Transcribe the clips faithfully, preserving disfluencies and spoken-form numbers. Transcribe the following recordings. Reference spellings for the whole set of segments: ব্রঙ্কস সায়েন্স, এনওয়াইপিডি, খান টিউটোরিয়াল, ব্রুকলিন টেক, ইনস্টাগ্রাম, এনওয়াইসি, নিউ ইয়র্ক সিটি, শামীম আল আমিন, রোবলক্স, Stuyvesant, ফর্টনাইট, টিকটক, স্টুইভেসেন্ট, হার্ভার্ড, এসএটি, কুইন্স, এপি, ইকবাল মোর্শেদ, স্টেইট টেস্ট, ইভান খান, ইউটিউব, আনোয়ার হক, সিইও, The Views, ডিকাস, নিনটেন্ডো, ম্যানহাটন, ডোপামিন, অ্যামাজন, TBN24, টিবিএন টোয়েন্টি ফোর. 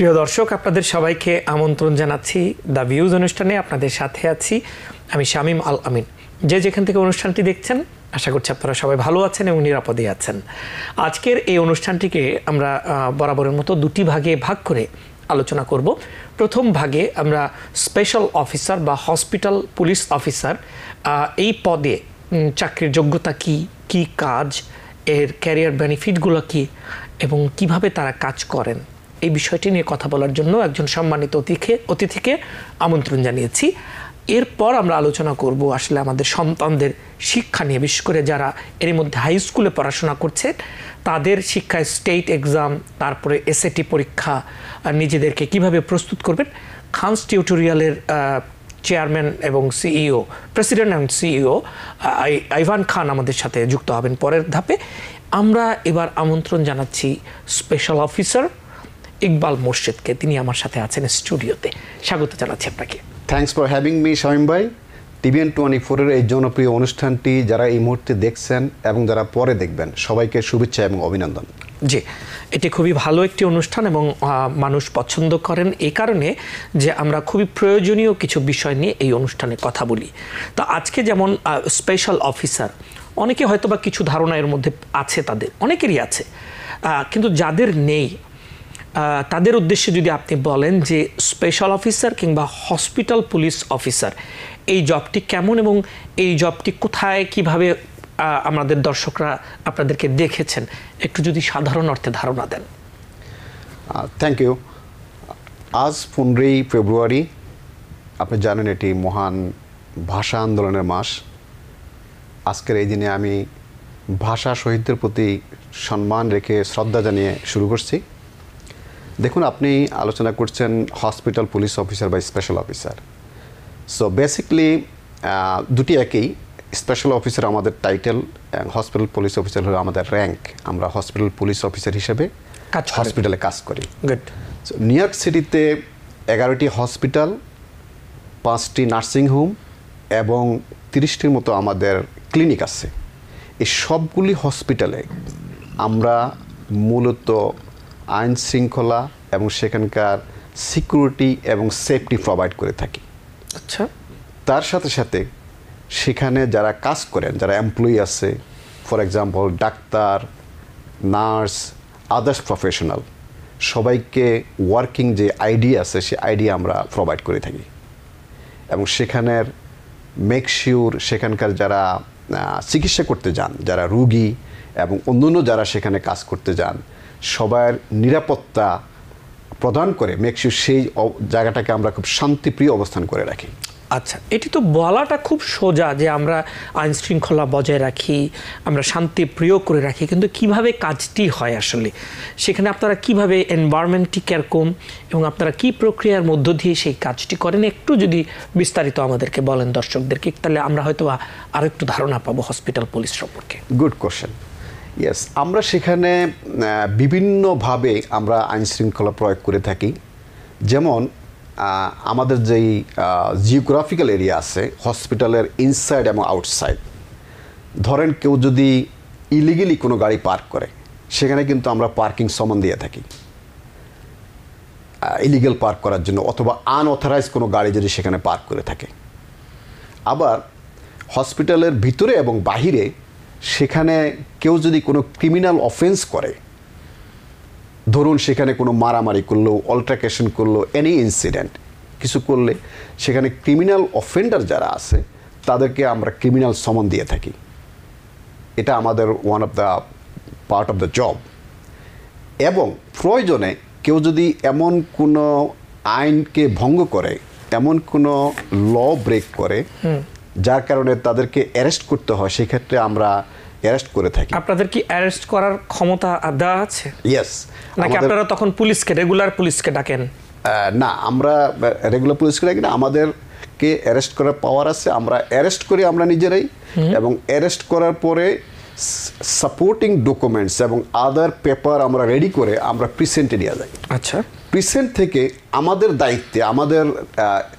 প্রিয় দর্শক আপনাদের সবাইকে আমন্ত্রণ জানাচ্ছি দ্য ভিউজ অনুষ্ঠানে আপনাদের সাথে আছি আমি শামীম আল আমিন যে যেখান থেকে অনুষ্ঠানটি দেখছেন আশা করছি আপনারা সবাই ভালো আছেন এবং নিরাপদে আছেন আজকের এই অনুষ্ঠানটিকে আমরা বরাবরের মতো দুটি ভাগে ভাগ করে আলোচনা করব প্রথম ভাগে আমরা স্পেশাল অফিসার বা হসপিটাল পুলিশ অফিসার এই পদে চাকরির যোগ্যতা কি কি কাজ এর ক্যারিয়ার বেনিফিটগুলো কি এবং কিভাবে তারা কাজ করেন এই বিষয়টি নিয়ে কথা বলার জন্য একজন সম্মানিত অতিথিকে অতিথিকে আমন্ত্রণ জানিয়েছি এরপর আমরা আলোচনা করব আসলে আমাদের সন্তানদের শিক্ষা নিয়ে বিশেষ করে যারা এর মধ্যে হাই স্কুলে পড়াশোনা করছে তাদের শিক্ষায় স্টেট এক্সাম তারপরে এসএটি পরীক্ষা নিজেদেরকে কিভাবে প্রস্তুত করবেন খান টিউটোরিয়ালের চেয়ারম্যান এবং সিইও president and সিইও ইভান খান আমাদের সাথে যুক্ত হবেন পরের ধাপে আমরা এবার আমন্ত্রণ জানাচ্ছি স্পেশাল অফিসার ইকবাল মোর্শেদকে তিনি আমার সাথে আছেন স্টুডিওতে স্বাগত জানাচ্ছি আপনাকে thanks for having me Shamim ভাই টিবিএন টোয়েন্টি ফোর এর এই জনপ্রিয় অনুষ্ঠানটি যারা এই মুহূর্তে দেখছেন এবং যারা পরে দেখবেন সবাইকে শুভেচ্ছা এবং অভিনন্দন জি এটি খুবই ভালো একটি অনুষ্ঠান এবং মানুষ পছন্দ করেন এই কারণে যে আমরা খুবই প্রয়োজনীয় কিছু বিষয় নিয়ে এই অনুষ্ঠানে কথা বলি তো আজকে যেমন স্পেশাল অফিসার অনেকে হয়তোবা কিছু ধারণা এর মধ্যে আছে তাদের অনেকেরই আছে কিন্তু যাদের নেই তাদের উদ্দেশ্যে যদি আপনি বলেন যে স্পেশাল অফিসার কিংবা হসপিটাল পুলিশ অফিসার এই জবটি কেমন এবং এই জবটি কোথায় কিভাবে আমাদের দর্শকরা আপনাদেরকে দেখেছেন একটু যদি সাধারণ অর্থে ধারণা দেন থ্যাংক ইউ আজ পনেরোই ফেব্রুয়ারি আপনি জানেন এটি মহান ভাষা আন্দোলনের মাস আজকের এই দিনে আমি ভাষা শহীদদের প্রতি সম্মান রেখে শ্রদ্ধা জানিয়ে শুরু করছি দেখুন আপনি আলোচনা করছেন হসপিটাল পুলিশ অফিসার বা স্পেশাল অফিসার সো বেসিক্যালি দুটি একই স্পেশাল অফিসার আমাদের টাইটেল হসপিটাল পুলিশ অফিসার হলো আমাদের র্যাঙ্ক আমরা হসপিটাল পুলিশ অফিসার হিসেবে কাজ হসপিটালে কাজ করি গুড সো নিউ ইয়র্ক সিটিতে এগারোটি হসপিটাল পাঁচটি নার্সিংহোম এবং তিরিশটির মতো আমাদের ক্লিনিক আছে এই সবগুলি হসপিটালে আমরা মূলত আইন শৃঙ্খলা এবং সেখানকার সিকিউরিটি এবং সেফটি প্রোভাইড করে থাকি আচ্ছা তার সাথে সাথে সেখানে যারা কাজ করেন যারা এমপ্লয়ি আছে for example doctor nurse others professional সবাইকে ওয়ার্কিং যে আইডি আছে সে আইডি আমরা প্রোভাইড করে থাকি এবং সেখানের মেক শিওর সেখানকার যারা চিকিৎসা করতে যান যারা রুগী এবং অন্যান্য যারা সেখানে কাজ করতে যান সবার নিরাপত্তা প্রদান করে মেকশিওর সেই জায়গাটাকে আমরা খুব শান্তিপ্রিয় অবস্থান করে রাখি আচ্ছা এটি তো বলাটা খুব সোজা যে আমরা আইন শৃঙ্খলা বজায় রাখি আমরা শান্তিপ্রিয় করে রাখি কিন্তু কিভাবে কাজটি হয় আসলে সেখানে আপনারা কিভাবে এনভায়রনমেন্টটি কেরকম এবং আপনারা কি প্রক্রিয়ার মধ্য দিয়ে সেই কাজটি করেন একটু যদি বিস্তারিত আমাদেরকে বলেন দর্শকদেরকে তাহলে আমরা হয়তো আরও একটু ধারণা পাবো হসপিটাল পুলিশ সম্পর্কে গুড কোশ্চেন ইয়েস আমরা সেখানে বিভিন্নভাবে আমরা আইন শৃঙ্খলা প্রয়োগ করে থাকি যেমন আমাদের যেই জিওগ্রাফিক্যাল এরিয়া আছে হসপিটালের ইনসাইড এবং আউটসাইড ধরেন কেউ যদি ইলিগেলি কোনো গাড়ি পার্ক করে সেখানে কিন্তু আমরা পার্কিং সমন দিয়ে থাকি ইলিগেল পার্ক করার জন্য অথবা আনঅথরাইজ কোনো গাড়ি যদি সেখানে পার্ক করে থাকে আবার হসপিটালের ভিতরে এবং বাহিরে সেখানে কেউ যদি কোনো ক্রিমিনাল অফেন্স করে ধরুন সেখানে কোনো মারামারি করলো অল্টারকেশন করলো এনি ইনসিডেন্ট কিছু করলে সেখানে ক্রিমিনাল অফেন্ডার যারা আছে তাদেরকে আমরা ক্রিমিনাল সমন দিয়ে থাকি এটা আমাদের one of the part of the job এবং প্রয়োজনে কেউ যদি এমন কোনো আইনকে ভঙ্গ করে এমন কোনো ল ব্রেক করে যার কারণে তাদেরকে অ্যারেস্ট করতে হয় সেক্ষেত্রে আমরা অ্যারেস্ট করে থাকি আপনাদের কি অ্যারেস্ট করার ক্ষমতা আদা আছে ইয়েস নাকি আপনারা তখন পুলিশকে রেগুলার পুলিশকে ডাকেন না আমরা রেগুলার পুলিশকে ডাকি না আমাদেরকে অ্যারেস্ট করার পাওয়ার আছে আমরা অ্যারেস্ট করি আমরা নিজেরাই এবং অ্যারেস্ট করার পরে সাপোর্টিং ডকুমেন্টস এবং আদার পেপার আমরা রেডি করে আমরা প্রিসেন্টে নিয়ে যাই আচ্ছা প্রিসেন্ট থেকে আমাদের দায়িত্বে আমাদের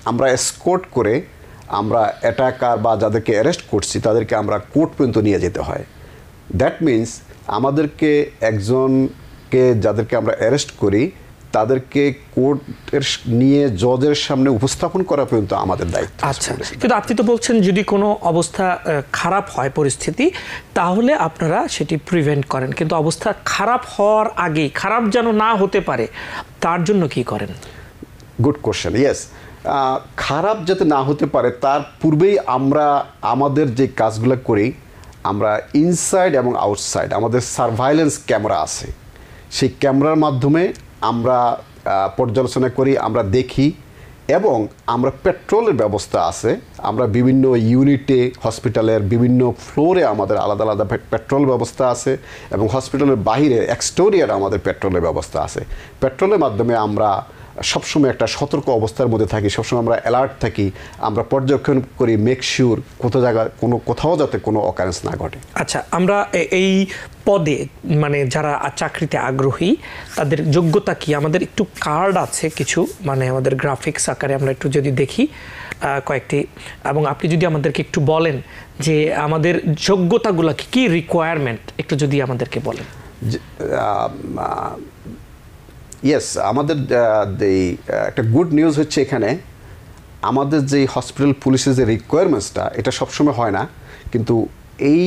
আমরা এসকোর্ট করে আমরা অ্যাটাকার বা যাদেরকে অ্যারেস্ট করছি তাদেরকে আমরা কোর্ট পর্যন্ত নিয়ে যেতে হয় দ্যাট মিন্স আমাদেরকে একজনকে যাদেরকে আমরা অ্যারেস্ট করি তাদেরকে কোর্টের নিয়ে জজের সামনে উপস্থাপন করা পর্যন্ত আমাদের দায়িত্ব। আচ্ছা, কিন্তু আপনি তো বলছেন যদি কোনো অবস্থা খারাপ হয় পরিস্থিতি তাহলে আপনারা সেটি প্রিভেন্ট করেন, কিন্তু অবস্থা খারাপ হওয়ার আগেই খারাপ যেন না হতে পারে তার জন্য কি করেন? Good question. ইয়েস, খারাপ যাতে না হতে পারে তার পূর্বেই আমরা আমাদের যে কাজগুলো করি, আমরা ইনসাইড এবং আউটসাইড আমাদের সার্ভাইলেন্স ক্যামেরা আছে, সেই ক্যামেরার মাধ্যমে আমরা পর্যালোচনা করি, আমরা দেখি, এবং আমরা পেট্রোলের ব্যবস্থা আছে, আমরা বিভিন্ন ইউনিটে হসপিটালের বিভিন্ন ফ্লোরে আমাদের আলাদা আলাদা পেট্রোল ব্যবস্থা আছে, এবং হসপিটালের বাইরে এক্সটেরিয়র আমাদের পেট্রোলের ব্যবস্থা আছে। পেট্রোলের মাধ্যমে আমরা সবসময় একটা সতর্ক অবস্থার মধ্যে থাকি, সবসময় আমরা অ্যালার্ট থাকি, আমরা পর্যবেক্ষণ করি, মেক শিওর কোথা জায়গা কোনো কোথাও যাতে কোনো অকারেন্স না ঘটে। আচ্ছা, আমরা এই পদে মানে যারা চাকরিতে আগ্রহী তাদের যোগ্যতা কি? আমাদের একটু কার্ড আছে কিছু, মানে আমাদের গ্রাফিক্স আকারে আমরা একটু যদি দেখি কয়েকটি, এবং আপনি যদি আমাদেরকে একটু বলেন যে আমাদের যোগ্যতাগুলো কি, কী রিকোয়ারমেন্ট একটু যদি আমাদেরকে বলেন। ইয়েস, আমাদের এই একটা গুড নিউজ হচ্ছে এখানে আমাদের যে হসপিটাল পুলিশের যে রিকোয়ারমেন্টসটা এটা সবসময় হয় না, কিন্তু এই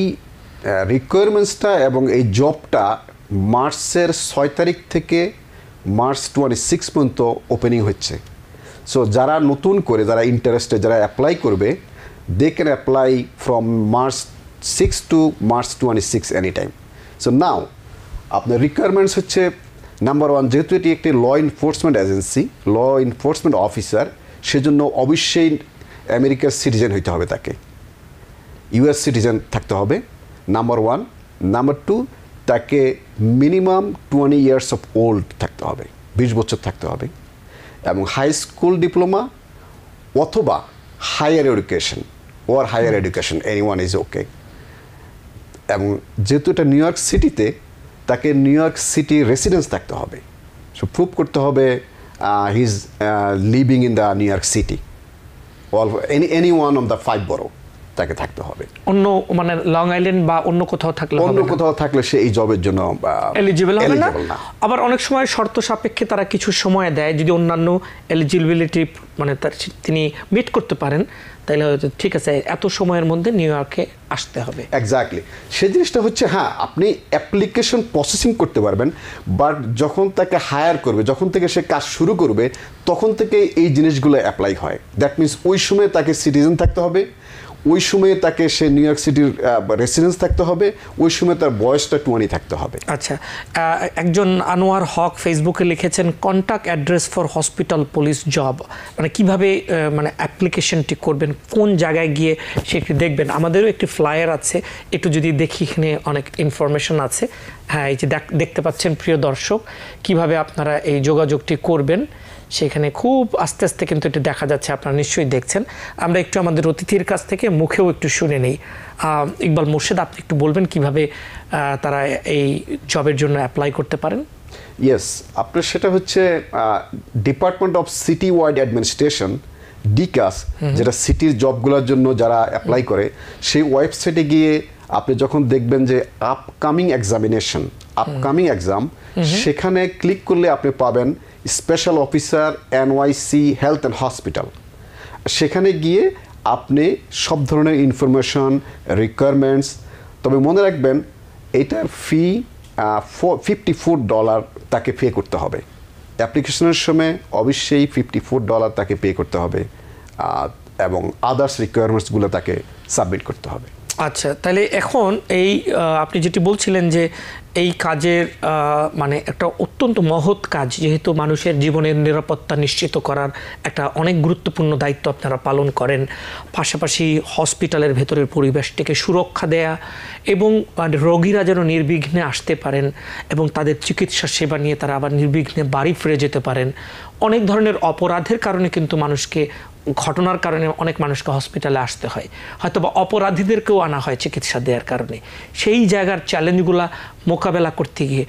রিকোয়ারমেন্টসটা এবং এই জবটা মার্চের ছয় তারিখ থেকে মার্চ টোয়েন্টি সিক্স পর্যন্ত ওপেনিং হচ্ছে। সো যারা নতুন করে, যারা ইন্টারেস্টে, যারা অ্যাপ্লাই করবে, they can apply from March six to March twenty six any time. So now আপনার রিকোয়ারমেন্টস হচ্ছে নাম্বার ওয়ান, যেহেতু এটি একটি law enforcement agency, law enforcement officer, সেজন্য অবশ্যই আমেরিকার সিটিজেন হইতে হবে, তাকে ইউএস সিটিজেন থাকতে হবে, নাম্বার ওয়ান। নাম্বার টু, তাকে minimum twenty years of old থাকতে হবে, বিশ বছর থাকতে হবে, এবং হাই স্কুল ডিপ্লোমা অথবা higher education or higher education any one is okay. এবং যেহেতু এটা নিউ ইয়র্ক সিটিতে, তাকে নিউ ইয়র্ক সিটি রেসিডেন্স থাকতে হবে। সো প্রুভ করতে হবে he is living in the নিউ ইয়র্ক সিটি, all any any one of the five borough তাকে থাকতে হবে। অন্য মানে লং আইল্যান্ড বা অন্য কোথাও থাকলে, অন্য কোথাও থাকলে সে এই জবের জন্য এলিজিবল হবে না। আবার অনেক সময় শর্ত সাপেক্ষে তারা কিছু সময় দেয়, যদি অন্যান্য এলিজিবিলিটি মানে তার তিনি মিট করতে পারেন তাহলে হয়তো ঠিক আছে, এত সময়ের মধ্যে নিউ ইয়র্কে আসতে হবে। এক্স্যাক্টলি, সেই জিনিসটা হচ্ছে, হ্যাঁ আপনি অ্যাপ্লিকেশন প্রসেসিং করতে পারবেন, বাট যখন তাকে হায়ার করবে, যখন থেকে সে কাজ শুরু করবে, তখন থেকে এই জিনিসগুলো অ্যাপ্লাই হয়। দ্যাট মিনস ওই সময় তাকে সিটিজেন থাকতে হবে, ওই সময়ে তাকে সে নিউ ইয়র্ক সিটির রেসিডেন্স থাকতে হবে, ওই সময় তার বয়সটা টোয়েন্টি থাকতে হবে। আচ্ছা, একজন আনোয়ার হক ফেসবুকে লিখেছেন contact address for hospital police job, মানে কীভাবে মানে অ্যাপ্লিকেশনটি করবেন, কোন জায়গায় গিয়ে সেটি দেখবেন? আমাদেরও একটি ফ্লায়ার আছে, একটু যদি দেখি, এখানে অনেক ইনফরমেশন আছে। হ্যাঁ, এই যে দেখতে পাচ্ছেন প্রিয় দর্শক কিভাবে আপনারা এই যোগাযোগটি করবেন, সেখানে খুব আস্তে আস্তে কিন্তু এটা দেখা যাচ্ছে, আপনারা নিশ্চয়ই দেখছেন। আমরা একটু আমাদের অতিথির কাছ থেকে মুখেও একটু শুনে নেই। ইকবাল মোর্শেদ, আপনি একটু বলবেন কিভাবে তারা এই জবের জন্য অ্যাপ্লাই করতে পারেন? ইয়েস, আপনার সেটা হচ্ছে department of city wide administration, ডিকাস, যেটা সিটির জবগুলোর জন্য যারা অ্যাপ্লাই করে, সেই ওয়েবসাইটে গিয়ে আপনি যখন দেখবেন যে আপকামিং এক্সামিনেশন, আপকামিং এক্সাম, সেখানে ক্লিক করলে আপনি পাবেন special officer এনওয়াইসি health and hospital. সেখানে গিয়ে আপনি সব ধরনের ইনফরমেশন, রিকোয়ারমেন্টস, তবে মনে রাখবেন এটার ফি ফিফটি ফোর ডলার তাকে পে করতে হবে। অ্যাপ্লিকেশনের সময় অবশ্যই ফিফটি ফোর ডলার তাকে পে করতে হবে, এবং আদার্স রিকোয়ারমেন্টসগুলো তাকে সাবমিট করতে হবে। আচ্ছা, তাহলে এখন এই আপনি যেটি বলছিলেন যে এই কাজের মানে একটা অত্যন্ত মহৎ কাজ, যেহেতু মানুষের জীবনের নিরাপত্তা নিশ্চিত করার একটা অনেক গুরুত্বপূর্ণ দায়িত্ব আপনারা পালন করেন, পাশাপাশি হসপিটালের ভেতরের পরিবেশটিকে সুরক্ষা দেয়া এবং রোগীরা যেন নির্বিঘ্নে আসতে পারেন এবং তাদের চিকিৎসা সেবা নিয়ে তারা আবার নির্বিঘ্নে বাড়ি ফিরে যেতে পারেন। অনেক ধরনের অপরাধের কারণে কিন্তু মানুষকে, ঘটনার কারণে অনেক মানুষকে হসপিটালে আসতে হয়, হয়তো বা অপরাধীদেরকেও আনা হয় চিকিৎসা দেওয়ার কারণে। সেই জায়গার চ্যালেঞ্জগুলা মোকাবেলা করতে গিয়ে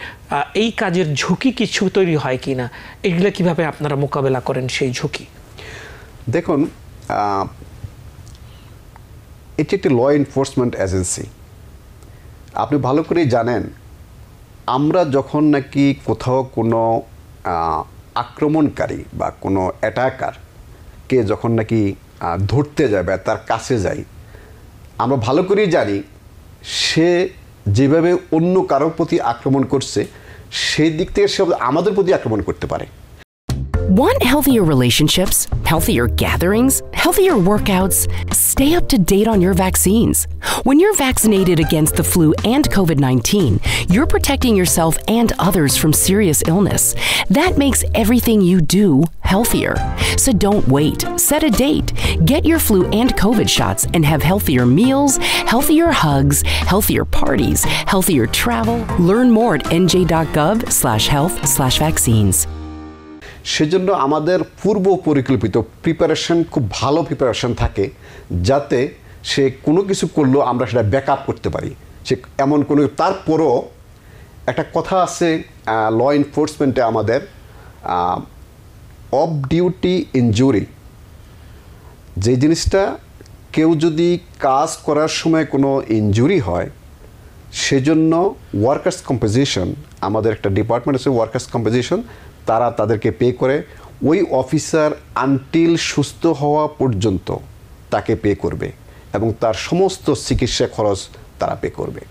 এই কাজের ঝুঁকি কিছু তৈরি হয় কি না, এগুলো কীভাবে আপনারা মোকাবেলা করেন সেই ঝুঁকি? দেখুন, এটি একটি ল এনফোর্সমেন্ট এজেন্সি, আপনি ভালো করেই জানেন আমরা যখন নাকি কোথাও কোনো আক্রমণকারী বা কোনো অ্যাটাকার কে যখন নাকি ধরতে যায় বা তার কাছে যায় আমরা ভালো করেই জানি সে যেভাবে অন্য কারোর প্রতি আক্রমণ করছে সেই দিক থেকে সে আমাদের প্রতি আক্রমণ করতে পারে। Want healthier relationships, healthier gatherings, healthier workouts? Stay up to date on your vaccines. When you're vaccinated against the flu and COVID nineteen, you're protecting yourself and others from serious illness. That makes everything you do healthier. So don't wait. Set a date. Get your flu and COVID shots and have healthier meals, healthier hugs, healthier parties, healthier travel. Learn more at n j dot gov slash health slash vaccines. সেজন্য আমাদের পূর্ব পরিকল্পিত preparation খুব ভালো preparation থাকে যাতে সে কোনো কিছু করলেও আমরা সেটা ব্যাক আপ করতে পারি সে এমন কোনো তারপরও একটা কথা আছে ল এনফোর্সমেন্টে আমাদের অফ ডিউটি ইনজুরি যে জিনিসটা কেউ যদি কাজ করার সময় কোনো ইনজুরি হয় সেজন্য ওয়ার্কার্স কম্পেনসেশন আমাদের একটা ডিপার্টমেন্ট আছে ওয়ার্কার্স কম্পেনসেশন তারা তাদেরকে পে করে ওই অফিসার আনটিল সুস্থ হওয়া পর্যন্ত তাকে পে করবে এবং তার সমস্ত চিকিৎসা খরচ তারা পে করবে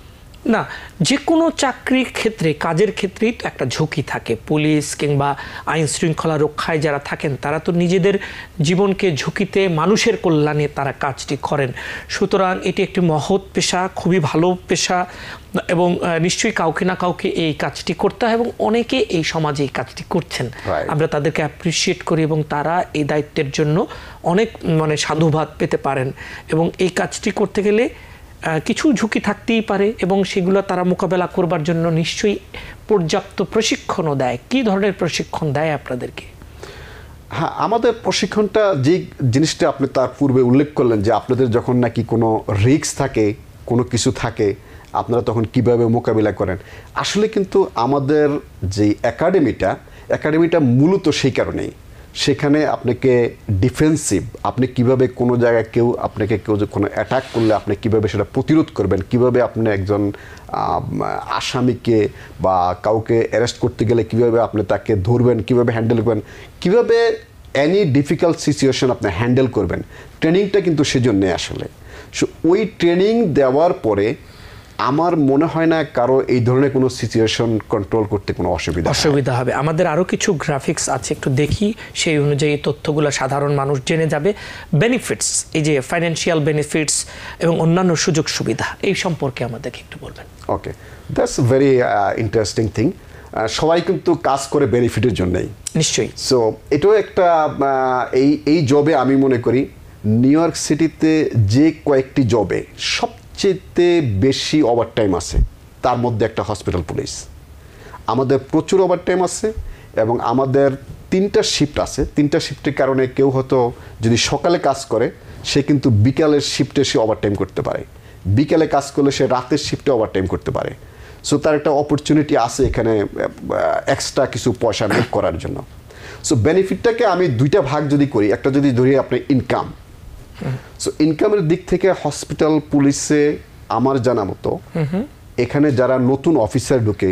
না যে কোনো চাকরির ক্ষেত্রে কাজের ক্ষেত্রেই তো একটা ঝুঁকি থাকে পুলিশ কিংবা আইন শৃঙ্খলা রক্ষায় যারা থাকেন তারা তো নিজেদের জীবনকে ঝুঁকিতে মানুষের কল্যাণে তারা কাজটি করেন সুতরাং এটি একটি মহৎ পেশা খুবই ভালো পেশা এবং নিশ্চয়ই কাউকে না কাউকে এই কাজটি করতে হয় এবং অনেকে এই সমাজে এই কাজটি করছেন আমরা তাদেরকে অ্যাপ্রিসিয়েট করি এবং তারা এই দায়িত্বের জন্য অনেক মানে সাধুবাদ পেতে পারেন এবং এই কাজটি করতে গেলে কিছু ঝুঁকি থাকতেই পারে এবং সেগুলো তারা মোকাবেলা করবার জন্য নিশ্চয়ই পর্যাপ্ত প্রশিক্ষণও দেয় কী ধরনের প্রশিক্ষণ দেয় আপনাদেরকে হ্যাঁ আমাদের প্রশিক্ষণটা যে জিনিসটা আপনি তার পূর্বে উল্লেখ করলেন যে আপনাদের যখন নাকি কোনো রিস্ক থাকে কোনো কিছু থাকে আপনারা তখন কিভাবে মোকাবিলা করেন আসলে কিন্তু আমাদের যে একাডেমিটা একাডেমিটা মূলত সেই কারণেই সেখানে আপনাকে ডিফেন্সিভ আপনি কিভাবে কোনো জায়গায় কেউ আপনাকে কেউ কোনো অ্যাটাক করলে আপনি কিভাবে সেটা প্রতিরোধ করবেন কিভাবে আপনি একজন আসামিকে বা কাউকে অ্যারেস্ট করতে গেলে কিভাবে আপনি তাকে ধরবেন কিভাবে হ্যান্ডেল করবেন কিভাবে এনি ডিফিকাল্ট সিচুয়েশন আপনি হ্যান্ডেল করবেন ট্রেনিংটা কিন্তু সেজন্যে আসলে সো ওই ট্রেনিং দেওয়ার পরে আমার মনে হয় না কারো এই ধরনের কোনো সিচুয়েশন কন্ট্রোল করতে কোনো অসুবিধা অসুবিধা হবে আমাদের আরও কিছু গ্রাফিক্স আছে একটু দেখি সেই অনুযায়ী তথ্যগুলো সাধারণ মানুষ জেনে যাবে বেনিফিটস এই যে ফাইন্যান্সিয়াল বেনিফিটস এবং অন্যান্য সুযোগ সুবিধা এই সম্পর্কে আমাদেরকে একটু বলবেন okay that's very interesting thing সবাই কিন্তু কাজ করে বেনিফিটের জন্যই নিশ্চয়ই সো এটাও একটা এই এই জবে আমি মনে করি নিউ ইয়র্ক সিটিতে যে কয়েকটি জবে সব চেতে বেশি ওভারটাইম আছে তার মধ্যে একটা হসপিটাল পুলিশ আমাদের প্রচুর ওভারটাইম আছে এবং আমাদের তিনটা শিফট আছে তিনটা শিফটের কারণে কেউ হয়তো যদি সকালে কাজ করে সে কিন্তু বিকালের শিফটে সে ওভারটাইম করতে পারে বিকালে কাজ করলে সে রাতের শিফটে ওভারটাইম করতে পারে সো তার একটা অপরচুনিটি আছে এখানে এক্সট্রা কিছু পয়সা মেক করার জন্য সো বেনিফিটটাকে আমি দুইটা ভাগ যদি করি একটা যদি ধরি আপনার ইনকাম সো ইনকামের দিক থেকে হসপিটাল পুলিশে আমার জানা মতো এখানে যারা নতুন অফিসার ঢুকে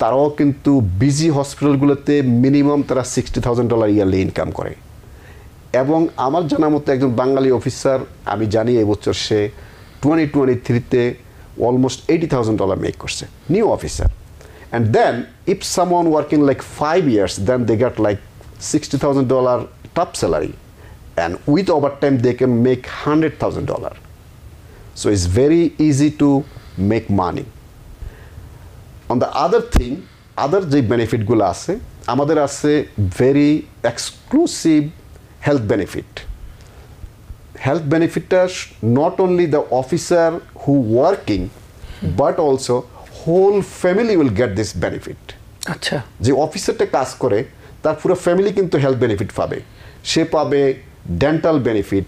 তারাও কিন্তু বিজি হসপিটালগুলোতে মিনিমাম তারা sixty thousand dollar yearly income করে এবং আমার জানা মতো একজন বাঙালি অফিসার আমি জানি এবছর সে টোয়েন্টি টোয়েন্টি থ্রিতে almost eighty thousand dollar make করছে new officer and then if someone working like five years then they get like sixty thousand dollar top salary and with overtime they can make one hundred thousand dollars so it's very easy to make money on the other thing other the benefit gulo ache amader ache very exclusive health benefit health benefit not only the officer who working but also whole family will get this benefit acha je officer te kaaj kore tar pura family kintu health benefit pabe she pabe dental benefit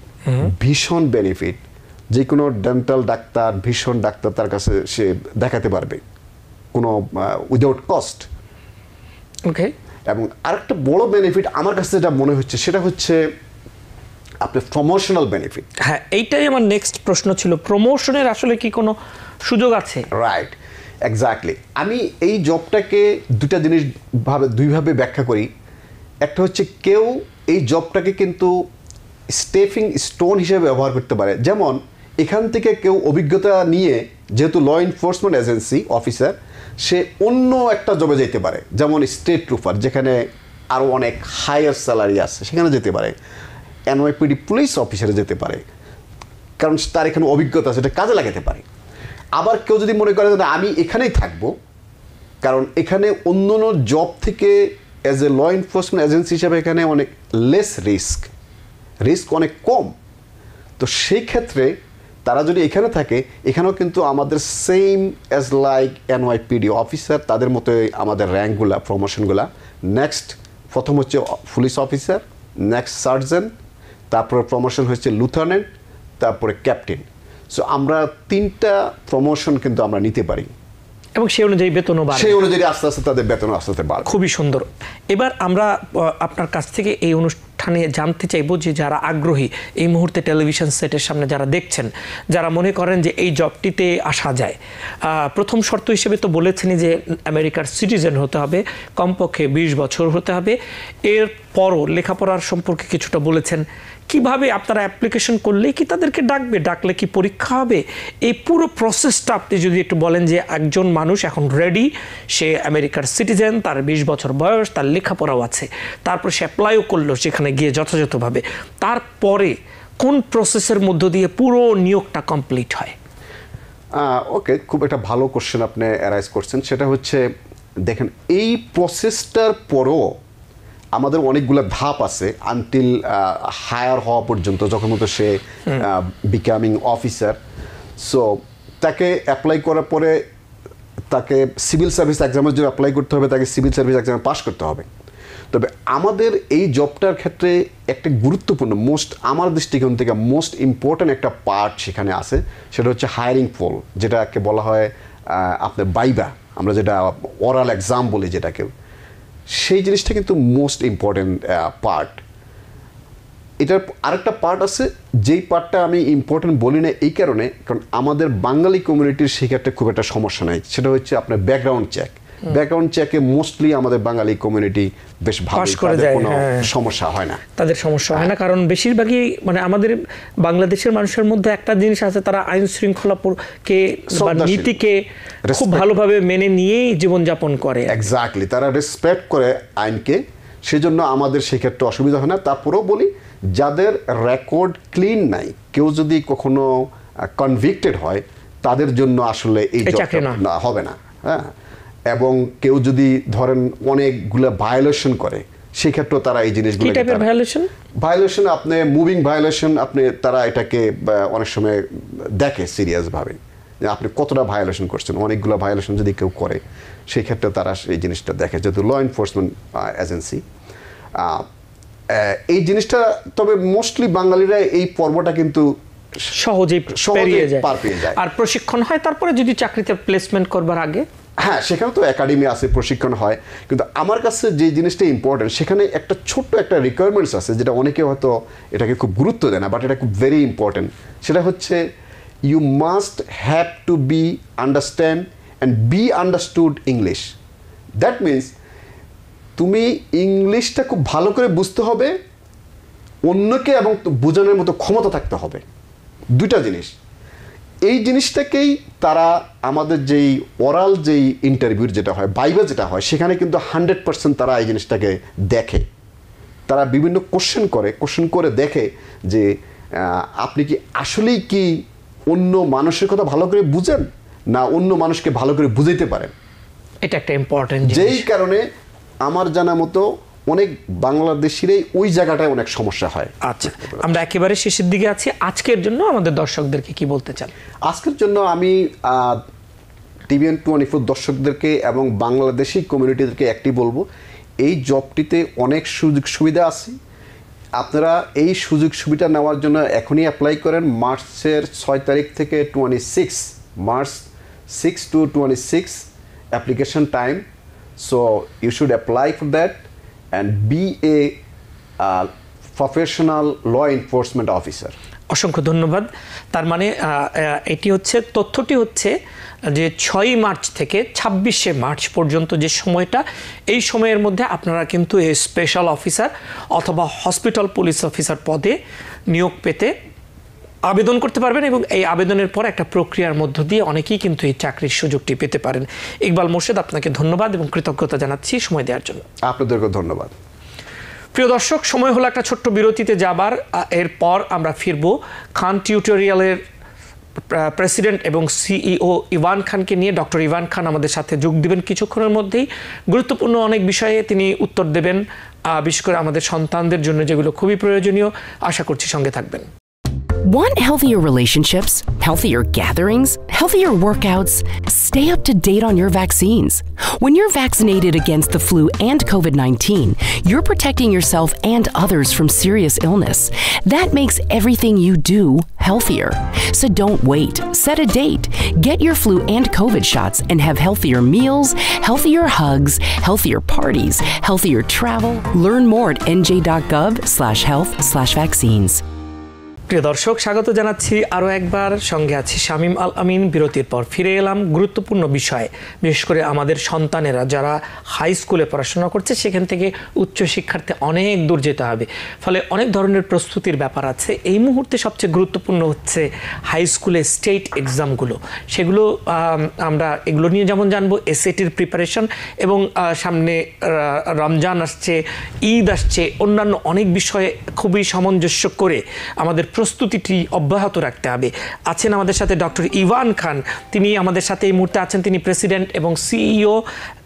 ভীষণ benefit যে কোনো dental doctor ভীষণ doctor তার কাছে সে দেখাতে পারবে কোনো without cost ওকে এবং আরেকটা বড় বেনিফিট আমার কাছে যেটা মনে হচ্ছে সেটা হচ্ছে আপনার প্রমোশনাল বেনিফিট হ্যাঁ এইটাই আমার নেক্সট প্রশ্ন ছিল প্রমোশনের আসলে কি কোনো সুযোগ আছে রাইট এক্স্যাক্টলি আমি এই জবটাকে দুটা জিনিস ভাবে দুইভাবে ব্যাখ্যা করি একটা হচ্ছে কেউ এই জবটাকে কিন্তু স্টেপিং স্টোন হিসেবে ব্যবহার করতে পারে যেমন এখান থেকে কেউ অভিজ্ঞতা নিয়ে যেহেতু ল এনফোর্সমেন্ট এজেন্সি অফিসার সে অন্য একটা জবে যেতে পারে যেমন স্টেট ট্রুপার যেখানে আরো অনেক হায়ার স্যালারি আছে সেখানে যেতে পারে এনওয়াইপিডি পুলিশ অফিসারে যেতে পারে কারণ তার এখানে অভিজ্ঞতা আছে এটা কাজে লাগাতে পারে আবার কেউ যদি মনে করে যে আমি এখানেই থাকব কারণ এখানে অন্য অন্য জব থেকে as a law enforcement agency হিসেবে এখানে অনেক less risk risk অনেক কম তো সেই ক্ষেত্রে তারা যদি এখানে থাকে এখানেও কিন্তু আমাদের same as like N Y P D officer তাদের মতই আমাদের র‍্যাঙ্কগুলা প্রমোশনগুলা নেক্সট প্রথম হচ্ছে পুলিশ অফিসার নেক্সট সার্জেন্ট তারপর প্রমোশন হচ্ছে লিউটেন্যান্ট তারপরে ক্যাপ্টেন সো আমরা তিনটা প্রমোশন কিন্তু আমরা নিতে পারি এবং সেই অনুযায়ী বেতনও বাড়ে সেই অনুযায়ী আস্তে আস্তে তাদের বেতন আসতে বাড়ে খুবই সুন্দর এবার আমরা আপনার কাছ থেকে এই অনুষ্ঠানে জানতে চাইবো যে যারা আগ্রহী এই মুহূর্তে টেলিভিশন সেটের সামনে যারা দেখছেন যারা মনে করেন যে এই জবটিতে আসা যায় প্রথম শর্ত হিসেবে তো বলেছেন যে আমেরিকার সিটিজেন হতে হবে কমপক্ষে বিশ বছর হতে হবে এর পরও লেখাপড়ার সম্পর্কে কিছুটা বলেছেন কিভাবে আপনারা অ্যাপ্লিকেশন করলে কি তাদেরকে ডাকবে ডাকলে কি পরীক্ষা হবে এই পুরো প্রসেসটা আপনি যদি একটু বলেন যে একজন মানুষ এখন রেডি সে আমেরিকার সিটিজেন তার বিশ বছর বয়স তার লেখাপড়াও আছে তারপর সে অ্যাপ্লাইও করলো সেখানে গিয়ে যথাযথভাবে তারপরে কোন প্রসেসের মধ্য দিয়ে পুরো নিয়োগটা কমপ্লিট হয় ওকে খুব একটা ভালো কোশ্চেন আপনি অ্যারাইজ করছেন সেটা হচ্ছে দেখেন এই প্রসেসটার পরও আমাদের অনেকগুলা ধাপ আছে আনটিল হায়ার হওয়া পর্যন্ত যখন মতো সে বিকামিং অফিসার সো তাকে অ্যাপ্লাই করার পরে তাকে সিভিল সার্ভিস এক্সামের জন্য অ্যাপ্লাই করতে হবে তাকে সিভিল সার্ভিস এক্সামে পাস করতে হবে তবে আমাদের এই জবটার ক্ষেত্রে একটা গুরুত্বপূর্ণ মোস্ট আমার দৃষ্টিকোণ থেকে মোস্ট ইম্পর্ট্যান্ট একটা পার্ট সেখানে আছে সেটা হচ্ছে হায়ারিং পোল যেটাকে বলা হয় আপনার বাইবা আমরা যেটা অরাল এক্সাম বলি যেটাকে সেই জিনিসটা কিন্তু মোস্ট ইম্পর্ট্যান্ট পার্ট এটার আরেকটা পার্ট আছে যেই পার্টটা আমি ইম্পর্ট্যান্ট বলি না এই কারণে কারণ আমাদের বাঙালি কমিউনিটির সেক্ষেত্রে খুব একটা সমস্যা নাই সেটা হচ্ছে আপনার ব্যাকগ্রাউন্ড চেক ব্যাকগ্রাউন্ড চেকে মোস্টলি আমাদের বাঙালি কমিউনিটি বেশ ভালো করে যায় কোনো সমস্যা হয় না তাদের সমস্যা হয় না কারণ বেশিরভাগই মানে আমাদের বাংলাদেশের মানুষের মধ্যে একটা জিনিস আছে তারা আইন শৃঙ্খলাকে বা নীতিকে খুব ভালোভাবে মেনে নিয়েই জীবনযাপন করে এক্স্যাক্টলি তারা রেসপেক্ট করে আইনকে সেজন্য আমাদের সেক্ষেত্রে অসুবিধা হয় না তারপরেও বলি যাদের রেকর্ড ক্লিন নাই কেউ যদি কখনো কনভিক্টেড হয় তাদের জন্য আসলে এই জবটা হবে না হ্যাঁ এবং কেউ যদি ধরেন অনেকগুলো ভায়োলেশন করে সেই ক্ষেত্রে তারা এই জিনিসগুলো কি টাইপের ভায়োলেশন ভায়োলেশন আপনি মুভিং ভায়োলেশন আপনি তারা এটাকে অনেক সময় দেখে সিরিয়াস ভাবে যে আপনি কতটা ভায়োলেশন করছেন অনেকগুলো ভায়োলেশন যদি কেউ করে সেই ক্ষেত্রে তারা এই জিনিসটা দেখে যেহেতু ল এনফোর্সমেন্ট এজেন্সি এই জিনিসটা তবে মোস্টলি বাঙালিরা এই পর্বটা কিন্তু সহজেই পেরিয়ে যায় আর প্রশিক্ষণ হয় তারপরে যদি চাকরিতে প্লেসমেন্ট করবার আগে হ্যাঁ সেখানে তো একাডেমি আছে প্রশিক্ষণ হয় কিন্তু আমার কাছে যে জিনিসটা ইম্পর্টেন্ট সেখানে একটা ছোট্ট একটা রিকোয়ারমেন্টস আছে যেটা অনেকে হয়তো এটাকে খুব গুরুত্ব দেয় না বাট এটা খুব ভেরি ইম্পর্টেন্ট সেটা হচ্ছে you must have to be understand and be understood English that means তুমি ইংলিশটা খুব ভালো করে বুঝতে হবে অন্যকে এবং বোঝানোর মতো ক্ষমতা থাকতে হবে দুইটা জিনিস এই জিনিসটাকেই তারা আমাদের যেই অরাল যেই ইন্টারভিউ যেটা হয় বাইবা যেটা হয় সেখানে কিন্তু হান্ড্রেড পার্সেন্ট তারা এই জিনিসটাকে দেখে তারা বিভিন্ন কোশ্চেন করে কোশ্চেন করে দেখে যে আপনি কি আসলেই কি অন্য মানুষের কথা ভালো করে বুঝেন না অন্য মানুষকে ভালো করে বুঝাইতে পারেন এটা একটা ইম্পর্টেন্ট যেই কারণে আমার জানা মতো অনেক বাংলাদেশিরাই ওই জায়গাটায় অনেক সমস্যা হয় আচ্ছা আমরা একেবারে শেষের দিকে আছি আজকের জন্য আমাদের দর্শকদেরকে কি বলতে চান আজকের জন্য আমি টিবিএন টোয়েন্টি ফোর দর্শকদেরকে এবং বাংলাদেশি কমিউনিটিদেরকে একটি বলবো এই জবটিতে অনেক সুযোগ সুবিধা আছে আপনারা এই সুযোগ সুবিধা নেওয়ার জন্য এখনই অ্যাপ্লাই করেন মার্চের ছয় তারিখ থেকে twenty six March six to twenty six application time so you should apply for that and be a uh, professional law enforcement officer অসংখ্য ধন্যবাদ তার মানে এটি হচ্ছে তথ্যটি হচ্ছে যে ছয়ই মার্চ থেকে ছাব্বিশে মার্চ পর্যন্ত যে সময়টা এই সময়ের মধ্যে আপনারা কিন্তু এই স্পেশাল অফিসার অথবা হসপিটাল পুলিশ অফিসার পদে নিয়োগ পেতে আবেদন করতে পারবেন এবং এই আবেদনের পর একটা প্রক্রিয়ার মধ্য দিয়ে অনেকেই কিন্তু এই চাকরির সুযোগটি পেতে পারেন ইকবাল মোর্শেদ আপনাকে ধন্যবাদ এবং কৃতজ্ঞতা জানাচ্ছি সময় দেওয়ার জন্য আপনাদেরকে ধন্যবাদ প্রিয় দর্শক সময় হলো একটা ছোট্ট বিরতিতে যাবার এরপর আমরা ফিরব খান টিউটোরিয়ালের প্রেসিডেন্ট এবং সিইও ইভান খানকে নিয়ে ডক্টর ইভান খান আমাদের সাথে যোগ দিবেন কিছুক্ষণের মধ্যেই গুরুত্বপূর্ণ অনেক বিষয়ে তিনি উত্তর দেবেন বিশেষ করে আমাদের সন্তানদের জন্য যেগুলো খুবই প্রয়োজনীয় আশা করছি সঙ্গে থাকবেন Want healthier relationships, healthier gatherings, healthier workouts? Stay up to date on your vaccines. When you're vaccinated against the flu and COVID nineteen, you're protecting yourself and others from serious illness. That makes everything you do healthier. So don't wait. Set a date. Get your flu and COVID shots and have healthier meals, healthier hugs, healthier parties, healthier travel. Learn more at n j dot gov slash health slash vaccines. প্রিয় দর্শক স্বাগত জানাচ্ছি আরো একবার সঙ্গে আছি শামীম আল আমিন বিরতির পর ফিরে এলাম গুরুত্বপূর্ণ বিষয় বিশেষ করে আমাদের সন্তানেরা যারা হাই স্কুলে পড়াশোনা করছে সেখান থেকে উচ্চ শিক্ষার্থে অনেক দূর যেতে হবে ফলে অনেক ধরনের প্রস্তুতির ব্যাপার আছে এই মুহূর্তে সবচেয়ে গুরুত্বপূর্ণ হচ্ছে হাই স্কুলে স্টেট এক্সাম গুলো সেগুলো আমরা এগুলো নিয়ে যেমন জানবো এসএটির প্রিপারেশন এবং সামনে রমজান আসছে ঈদ আসছে অন্যান্য অনেক বিষয়ে খুবই সামঞ্জস্য করে আমাদের প্রস্তুতিটি অব্যাহত রাখতে হবে আছেন আমাদের সাথে ডক্টর ইভান খান তিনি আমাদের সাথে এই মুহূর্তে আছেন তিনি প্রেসিডেন্ট এবং সিইও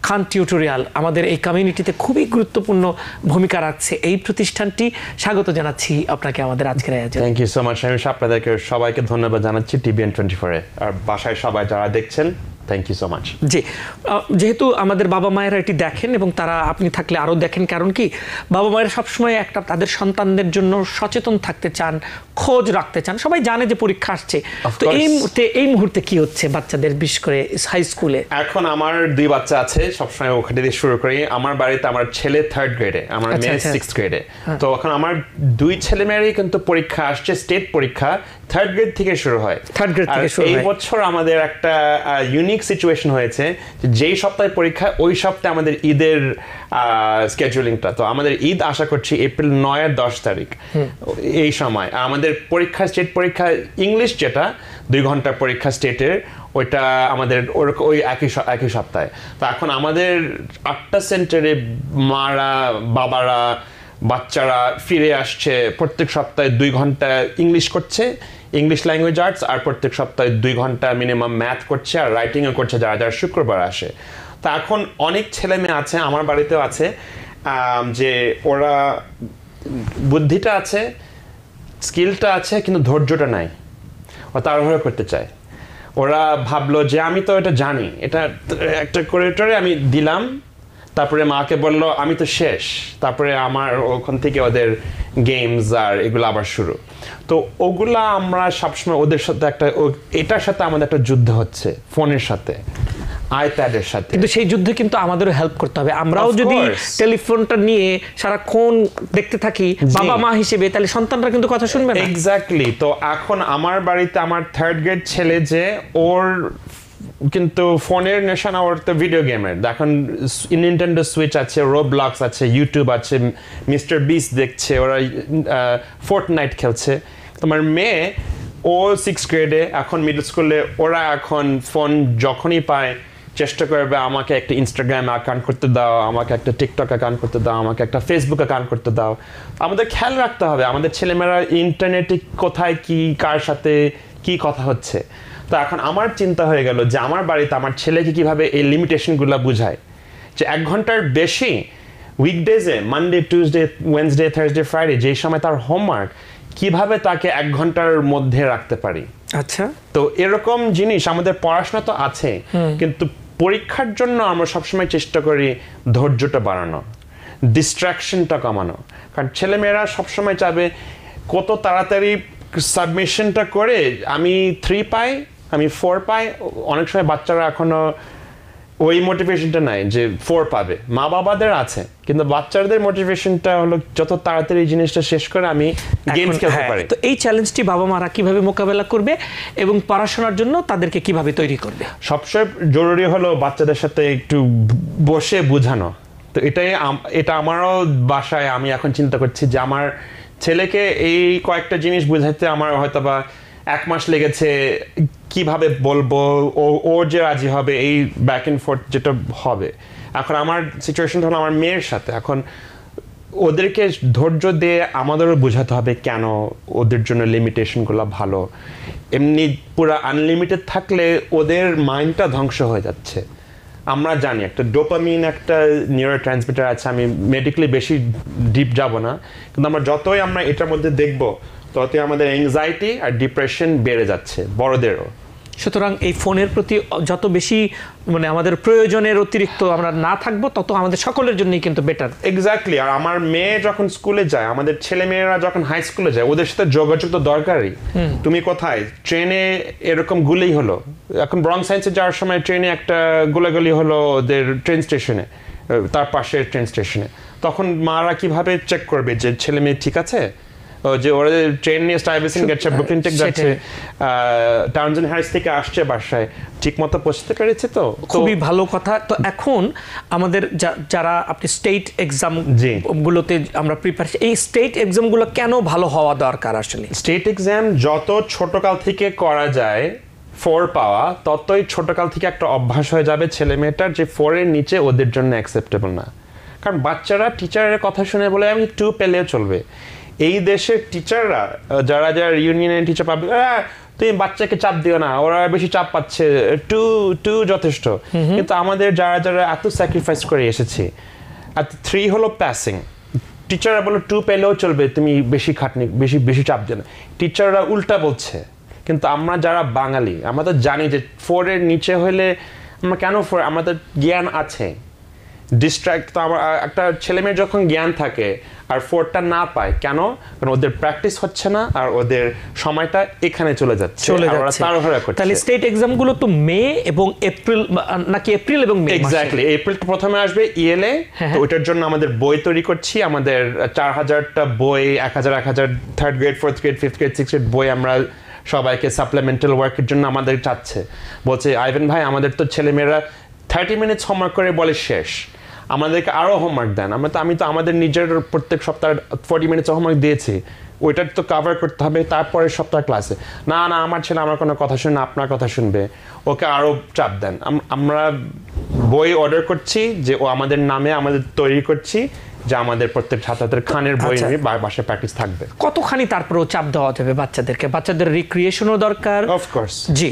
খান টিউটোরিয়াল আমাদের এই কমিউনিটিতে খুবই গুরুত্বপূর্ণ ভূমিকা রাখছে এই প্রতিষ্ঠানটি স্বাগত জানাচ্ছি আপনাকে আমাদের আজকের আয়োজনে থ্যাংক ইউ সো মাচ আমি আপনাদেরকে সবাইকে ধন্যবাদ জানাচ্ছি টিবিএন টোয়েন্টি ফোর এ আর বাসায় সবাই যারা দেখছেন Thank you so much. জি যেহেতু আমাদের বাবা মায়েরা এটি দেখেন এবং তারা আপনি থাকলে আরও দেখেন কারণ কি বাবা মায়েরা সবসময় একটা তাদের সন্তানদের জন্য সচেতন থাকতে চান খোঁজ রাখতে চান সবাই জানে যে পরীক্ষা আসছে তো এই মুহূর্তে এই মুহূর্তে কি হচ্ছে বাচ্চাদের বিশেষ করে হাই স্কুলে এখন আমার দুই বাচ্চা আছে সবসময় ওখানে দিয়ে শুরু করি আমার বাড়িতে আমার ছেলে থার্ড গ্রেডে আমার মেয়ে সিক্সথ গ্রেডে তো এখন আমার দুই ছেলে মেয়েরই কিন্তু পরীক্ষা আসছে স্টেট পরীক্ষা থার্ড গ্রেড থেকে শুরু হয় থার্ড গ্রেড থেকে শুরু হয় এই বছর আমাদের একটা ইউনিক সিচুয়েশন হয়েছে যেই সপ্তাহে পরীক্ষা ওই সপ্তাহে আমাদের ঈদের স্কেজুলিংটা তো আমাদের ঈদ আশা করছি এপ্রিল নয় আর দশ তারিখ এই সময় আমাদের পরীক্ষা স্টেট পরীক্ষা ইংলিশ যেটা দুই ঘন্টা পরীক্ষা স্টেটের ওইটা আমাদের ওই একই একই সপ্তাহে তো এখন আমাদের আটটা সেন্টারে মারা বাবারা বাচ্চারা ফিরে আসছে প্রত্যেক সপ্তাহে দুই ঘন্টা ইংলিশ করছে ইংলিশ ল্যাঙ্গুয়েজ আর্টস আর প্রত্যেক সপ্তাহে দুই ঘন্টা মিনিমাম ম্যাথ করছে আর রাইটিংও করছে যারা যারা শুক্রবার আসে তা এখন অনেক ছেলে মেয়ে আছে আমার বাড়িতেও আছে যে ওরা বুদ্ধিটা আছে স্কিলটা আছে কিন্তু ধৈর্যটা নাই ও তাড়াহুড়ো করতে চায় ওরা ভাবলো যে আমি তো এটা জানি এটা একটা করিডোরে আমি দিলাম তারপরে মাকে বললো আমি তো শেষ তারপরে আমার ওখান থেকে ওদের গেমস আর এগুলো আবার শুরু তো ওগুলা আমরা সবসময় ওদের সাথে একটা এটার সাথে আমাদের একটা যুদ্ধ হচ্ছে ফোনের সাথে আইপ্যাডের সাথে কিন্তু সেই যুদ্ধে কিন্তু আমাদেরও হেল্প করতে হবে আমরাও যদি টেলিফোনটা নিয়ে সারাক্ষণ দেখতে থাকি বাবা মা হিসেবে তাহলে সন্তানরা কিন্তু কথা শুনবে না এক্স্যাক্টলি তো এখন আমার বাড়িতে আমার থার্ড গ্রেড ছেলে যে ওর কিন্তু ফোনের নেশা না ওর তো ভিডিও গেমের এখন নিনটেন্ডো সুইচ আছে রোবলক্স আছে ইউটিউব আছে মিস্টার বিস্ট দেখছে ওরা ফর্টনাইট খেলছে তোমার মেয়ে ও সিক্স গ্রেডে এখন মিডল স্কুলে ওরা এখন ফোন যখনই পায় চেষ্টা করবে আমাকে একটা ইনস্টাগ্রাম অ্যাকাউন্ট করতে দাও আমাকে একটা টিকটক অ্যাকাউন্ট করতে দাও আমাকে একটা ফেসবুক অ্যাকাউন্ট করতে দাও আমাদের খেয়াল রাখতে হবে আমাদের ছেলেমেয়েরা ইন্টারনেটে কোথায় কী কার সাথে কী কথা হচ্ছে তো এখন আমার চিন্তা হয়ে গেল যে আমার বাড়িতে আমার ছেলেকে কীভাবে এই লিমিটেশনগুলো বোঝায় যে এক ঘন্টার বেশি উইকডেজে Monday Tuesday Wednesday Thursday Friday যেই সময় তার হোমওয়ার্ক কীভাবে তাকে এক ঘন্টার মধ্যে রাখতে পারি আচ্ছা তো এরকম জিনিস আমাদের পড়াশোনা তো আছে কিন্তু পরীক্ষার জন্য আমরা সবসময় চেষ্টা করি ধৈর্যটা বাড়ানো ডিস্ট্র্যাকশনটা কমানো কারণ ছেলেমেয়েরা সবসময় চাবে কত তাড়াতাড়ি সাবমিশনটা করে আমি থ্রি পাই আমি ফোর পাই অনেক সময় বাচ্চারা এখনো ওই মোটিভেশনটা নাই যে ফোর পাবে, মা বাবাদের আছে, কিন্তু বাচ্চাদের মোটিভেশনটা হলো যত তাড়াতাড়ি জিনিসটা শেষ করে আমি গেমস খেলতে পারি। তো এই চ্যালেঞ্জটি বাবা মারা কিভাবে মোকাবেলা করবে এবং পড়াশোনার জন্য তাদেরকে কিভাবে তৈরি করবে? সবচেয়ে জরুরি হলো বাচ্চাদের সাথে একটু বসে বোঝানো। তো এটাই এটা আমারও বাসায় আমি এখন চিন্তা করছি যে আমার ছেলেকে এই কয়েকটা জিনিস বোঝাতে আমার হয়তো বা এক মাস লেগেছে, কিভাবে বলবো ও যে রাজি হবে, এই ব্যাক এন্ড ফোর্থ যেটা হবে। এখন আমার সিচুয়েশনটা হলো আমার মেয়ের সাথে, এখন ওদেরকে ধৈর্য দিয়ে আমাদেরও বোঝাতে হবে কেন ওদের জন্য লিমিটেশনগুলো ভালো। এমনি পুরো আনলিমিটেড থাকলে ওদের মাইন্ডটা ধ্বংস হয়ে যাচ্ছে। আমরা জানি একটা ডোপামিন একটা নিউরো ট্রান্সমিটার আছে, আমি মেডিকেলি বেশি ডিপ যাব না, কিন্তু আমরা যতই আমরা এটার মধ্যে দেখব ততই আমাদের অ্যাংজাইটি আর ডিপ্রেশন বেড়ে যাচ্ছে বড়দেরও। সুতরাং এই ফোনের প্রতি যত বেশি মানে আমাদের প্রয়োজনের অতিরিক্ত আমরা না থাকবো তত আমাদের সকলের জন্যই কিন্তু বেটার। এক্স্যাক্টলি। আর আমার মেয়ে যখন স্কুলে যায়, আমাদের ছেলে মেয়েরা যখন হাই স্কুলে যায়, ওদের সাথে যোগাযোগ তো দরকারই। তুমি কোথায়, ট্রেনে এরকম গুলি হলো, এখন ব্রঙ্কস সায়েন্সে যাওয়ার সময় ট্রেনে একটা গোলাগুলি হলো ওদের ট্রেন স্টেশনে, তার পাশের ট্রেন স্টেশনে, তখন মারা কিভাবে চেক করবে যে ছেলে মেয়ে ঠিক আছে? যে ওরা ট্রেন নিয়ে স্টুইভেসেন্ট যাচ্ছে, ব্রুকলিন টেক যাচ্ছে, টাউনজেন্ড হাইস থেকে আসছে, বাসায় ঠিকমতো পৌঁছতে পেরেছে। তো খুবই ভালো কথা। তো এখন আমাদের যারা আপনি স্টেট এক্সামগুলোতে আমরা প্রিপারেশন, এই স্টেট এক্সামগুলো কেন ভালো হওয়া দরকার? আসলে স্টেট এক্সাম যত ছোটকাল থেকে করা যায় ফোর পাওয়া, ততই ছোটকাল থেকে একটা অভ্যাস হয়ে যাবে ছেলে মেয়েটার যে ফোরের নিচে ওদের জন্য অ্যাকসেপ্টেবল না। কারণ বাচ্চারা টিচারের কথা শুনে বলে আমি টু পেলেও চলবে। এই দেশের টিচাররা যারা যারা ইউনিয়নের টিচার পাবে, তুমি বাচ্চাকে চাপ দিও না, ওরা বেশি চাপ পাচ্ছে, টু টু যথেষ্ট। কিন্তু আমাদের যারা যারা এত স্যাক্রিফাইস করে এসেছি, আর থ্রি হলো প্যাসিং, টিচাররা বলো টু পেলেও চলবে, তুমি বেশি খাটনি বেশি বেশি চাপ দিও না, টিচাররা উল্টা বলছে। কিন্তু আমরা যারা বাঙালি আমরা তো জানি যে ফোরের নিচে হলে আমরা কেন, ফোর আমাদের জ্ঞান আছে, ডিস্ট্রাক্ট। তো আমার একটা ছেলেমেয়ের যখন জ্ঞান থাকে আর ফোরটা না পায় কেন? কারণ ওদের প্র্যাকটিস হচ্ছে না আর ওদের সময়টা এখানে চলে যাচ্ছে, ওরা তাড়াহুড়া করছে। তাহলে স্টেট এক্সামগুলো তো মে এবং এপ্রিল, নাকি এপ্রিল এবং মে? এক্স্যাক্টলি, এপ্রিল প্রথমে আসবে ইএলএ। তো ওটার জন্য আমাদের বই তৈরি করছি, আমাদের চার হাজারটা বই, এক হাজার এক হাজার third grade, fourth grade, fifth grade, six grade বই আমরা সবাইকে সাপ্লিমেন্টাল ওয়ার্কের জন্য আমাদের চাচ্ছে। বলছে আইভান ভাই আমাদের তো ছেলেমেয়েরা থার্টি মিনিটস হোমওয়ার্ক করে বলে শেষ, আমাদেরকে আরও হোমওয়ার্ক দেন। আমরা তো আমি তো আমাদের নিজের প্রত্যেক সপ্তাহে ফর্টি মিনিটস হোমওয়ার্ক দিয়েছি, ওইটার তো কাভার করতে হবে তারপরের সপ্তাহ ক্লাসে। না না আমার ছেলে আমার কোনো কথা শুনে আপনার কথা শুনবে, ওকে আরও চাপ দেন। আমরা বই অর্ডার করছি যে ও আমাদের নামে আমাদের তৈরি করছি যে আমাদের প্রত্যেক ছাত্রদের খানের বই নিয়ে বাসায় প্র্যাকটিস থাকবে। কতখানি তারপরেও চাপ দেওয়া যাবে বাচ্চাদেরকে? বাচ্চাদের রিক্রিয়েশনও দরকার। অফকোর্স, জি।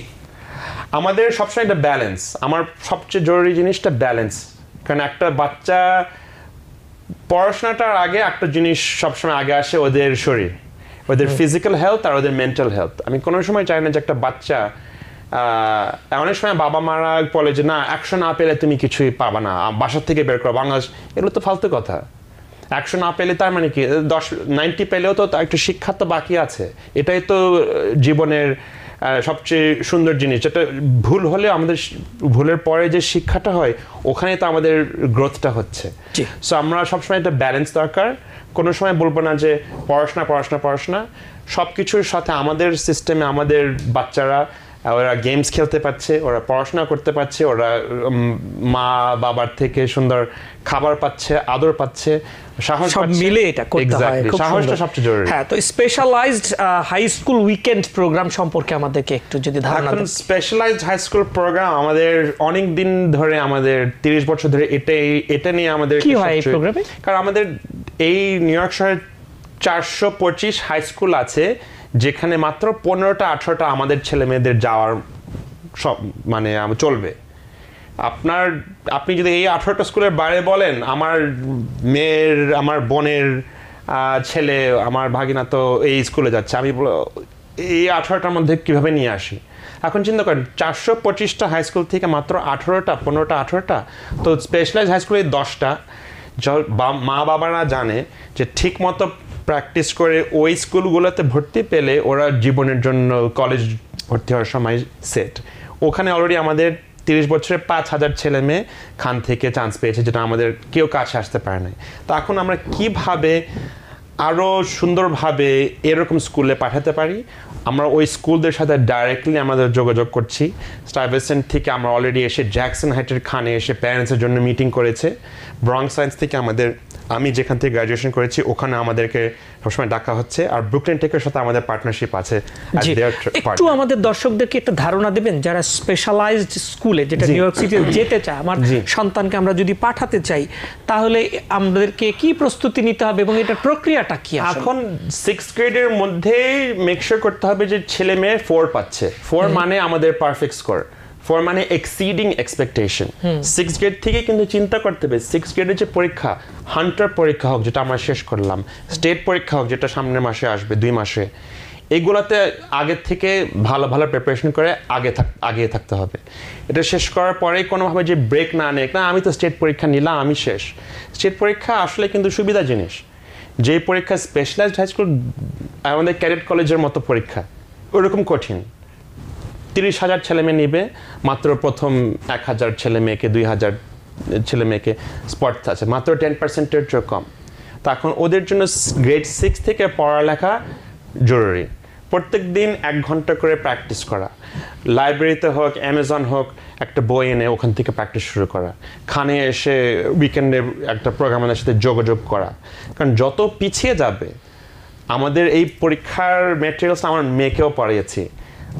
আমাদের সবসময় একটা ব্যালেন্স, আমার সবচেয়ে জরুরি জিনিসটা ব্যালেন্স। কারণ একটা বাচ্চা পড়াশোনাটার আগে একটা জিনিস সবসময় আগে আসে, ওদের শরীর, ওদের ফিজিক্যাল হেলথ আর ওদের মেন্টাল হেলথ। আমি কোনো সময় চাই না যে একটা বাচ্চা, অনেক সময় বাবা মারা বলে যে না একশো না পেলে তুমি কিছুই পাবা না, বাসার থেকে বের করো বাংলাদেশ, এগুলো তো ফালতু কথা। একশো না পেলে তার মানে কি, দশ নাইনটি পেলেও তো একটু শিক্ষা তো বাকি আছে। এটাই তো জীবনের সবচেয়ে সুন্দর জিনিস, যেটা ভুল হলে আমাদের ভুলের পরে যে শিক্ষাটা হয় ওখানে তো আমাদের গ্রোথটা হচ্ছে। সো আমরা সবসময় একটা ব্যালেন্স দরকার। কোনো সময় বলবো না যে পড়াশোনা পড়াশোনা পড়াশোনা, সব কিছুর সাথে আমাদের সিস্টেমে আমাদের বাচ্চারা ওরা গেমস খেলতে পারছে, ওরা পড়াশোনা করতে পারছে, ওরা মা বাবার থেকে সুন্দর খাবার পাচ্ছে, আদর পাচ্ছে, সাহস মিলে এটা করতে হয়, সাহসটা সবচেয়ে জরুরি। হ্যাঁ, তো specialized high school weekend program সম্পর্কে আমাদেরকে একটু যদি ধারণা দেন। স্পেশালাইজড হাই স্কুল প্রোগ্রাম আমাদের অনেক দিন ধরে, আমাদের তিরিশ বছর ধরে এটাই এটা নিয়ে আমাদের কি হয় এই প্রোগ্রামে। কারণ আমাদের এই নিউ ইয়র্ক শহরে চারশো পঁচিশ হাই স্কুল আছে, যেখানে মাত্র পনেরোটা আঠারোটা আমাদের ছেলে মেয়েদের যাওয়ার সব মানে চলবে। আপনার আপনি যদি এই আঠারোটা স্কুলের বাইরে বলেন, আমার মেয়ের আমার বোনের ছেলে আমার ভাগিনা তো এই স্কুলে যাচ্ছে, আমি এই আঠারোটার মধ্যে কীভাবে নিয়ে আসি? এখন চিন্তা করেন চারশো পঁচিশটা হাই স্কুল থেকে মাত্র আঠারোটা, পনেরোটা আঠারোটা, তো স্পেশালাইজ হাই স্কুলে দশটা। মা বাবারা জানে যে ঠিক মতো প্র্যাকটিস করে ওই স্কুলগুলোতে ভর্তি পেলে ওরা জীবনের জন্য কলেজ ভর্তি হওয়ার সময় সেট। ওখানে অলরেডি আমাদের তিরিশ বছরে পাঁচ হাজার ছেলে মেয়ে খান থেকে চান্স পেয়েছে যেটা আমাদের কেউ কাছে আসতে পারে না। তো এখন আমরা কিভাবে আরো সুন্দরভাবে এরকম স্কুলে পাঠাতে পারি, আমরা ওই স্কুলদের সাথে ডাইরেক্টলি আমাদের যোগাযোগ করছি। স্টুইভেসেন্ট থেকে আমরা অলরেডি এসে জ্যাকসন হাইটের খানে এসে প্যারেন্টসের জন্য মিটিং করেছে। ব্রঙ্কস সায়েন্স থেকে আমাদের আমি যেখান থেকে গ্র্যাজুয়েশন করেছি ওখানে আমাদেরকে সবসময় ডাকা হচ্ছে। আর ব্রুকলিন টেকের সাথে আমাদের পার্টনারশিপ আছে। একটু আমাদের দর্শকদেরকে একটা ধারণা দেবেন যারা স্পেশালাইজড স্কুলে, যেটা নিউ ইয়র্ক সিটিতে যেতে চায়, আমার সন্তানকে আমরা যদি পাঠাতে চাই তাহলে আমাদেরকে কি প্রস্তুতি নিতে হবে এবং এটা প্রক্রিয়াটা কি? এখন সিক্স গ্রেডের মধ্যে মেক শিওর করতে হবে যে ছেলে মেয়ে ফোর পাচ্ছে। ফোর মানে আমাদের পারফেক্ট স্কোর, ফোর মানে এক্সিডিং এক্সপেকটেশন। সিক্স গ্রেড থেকে কিন্তু চিন্তা করতে হবে সিক্স গ্রেডের যে পরীক্ষা, হান্টার পরীক্ষা হোক যেটা আমরা শেষ করলাম, স্টেট পরীক্ষা হোক যেটা সামনের মাসে আসবে দুই মাসে, এগুলোতে আগের থেকে ভালো ভালো প্রিপারেশন করে আগে থাক আগিয়ে থাকতে হবে। এটা শেষ করার পরে কোনোভাবে যে ব্রেক না নেয়, না আমি তো স্টেট পরীক্ষা নিলাম আমি শেষ। স্টেট পরীক্ষা আসলে কিন্তু সুবিধা জিনিস, যে পরীক্ষা স্পেশালাইজড হাইস্কুল আমাদের ক্যাডেট কলেজের মতো পরীক্ষা ওরকম কঠিন। তিরিশ হাজার ছেলে মেয়ে নেবে, মাত্র প্রথম এক হাজার ছেলে মেয়েকে দুই হাজার ছেলে মেয়েকে স্পট আছে, মাত্র টেন পার্সেন্টের চেয়ে কম। তা এখন ওদের জন্য গ্রেড সিক্স থেকে পড়ালেখা জরুরি। প্রত্যেক দিন এক ঘন্টা করে প্র্যাকটিস করা, লাইব্রেরিতে হোক অ্যামাজন হোক একটা বই এনে ওখান থেকে প্র্যাকটিস শুরু করা, খানে এসে উইকেন্ডে একটা প্রোগ্রামের সাথে যোগাযোগ করা। কারণ যত পিছিয়ে যাবে, আমাদের এই পরীক্ষার মেটেরিয়ালস আমার মেয়েকেও পড়িয়েছি,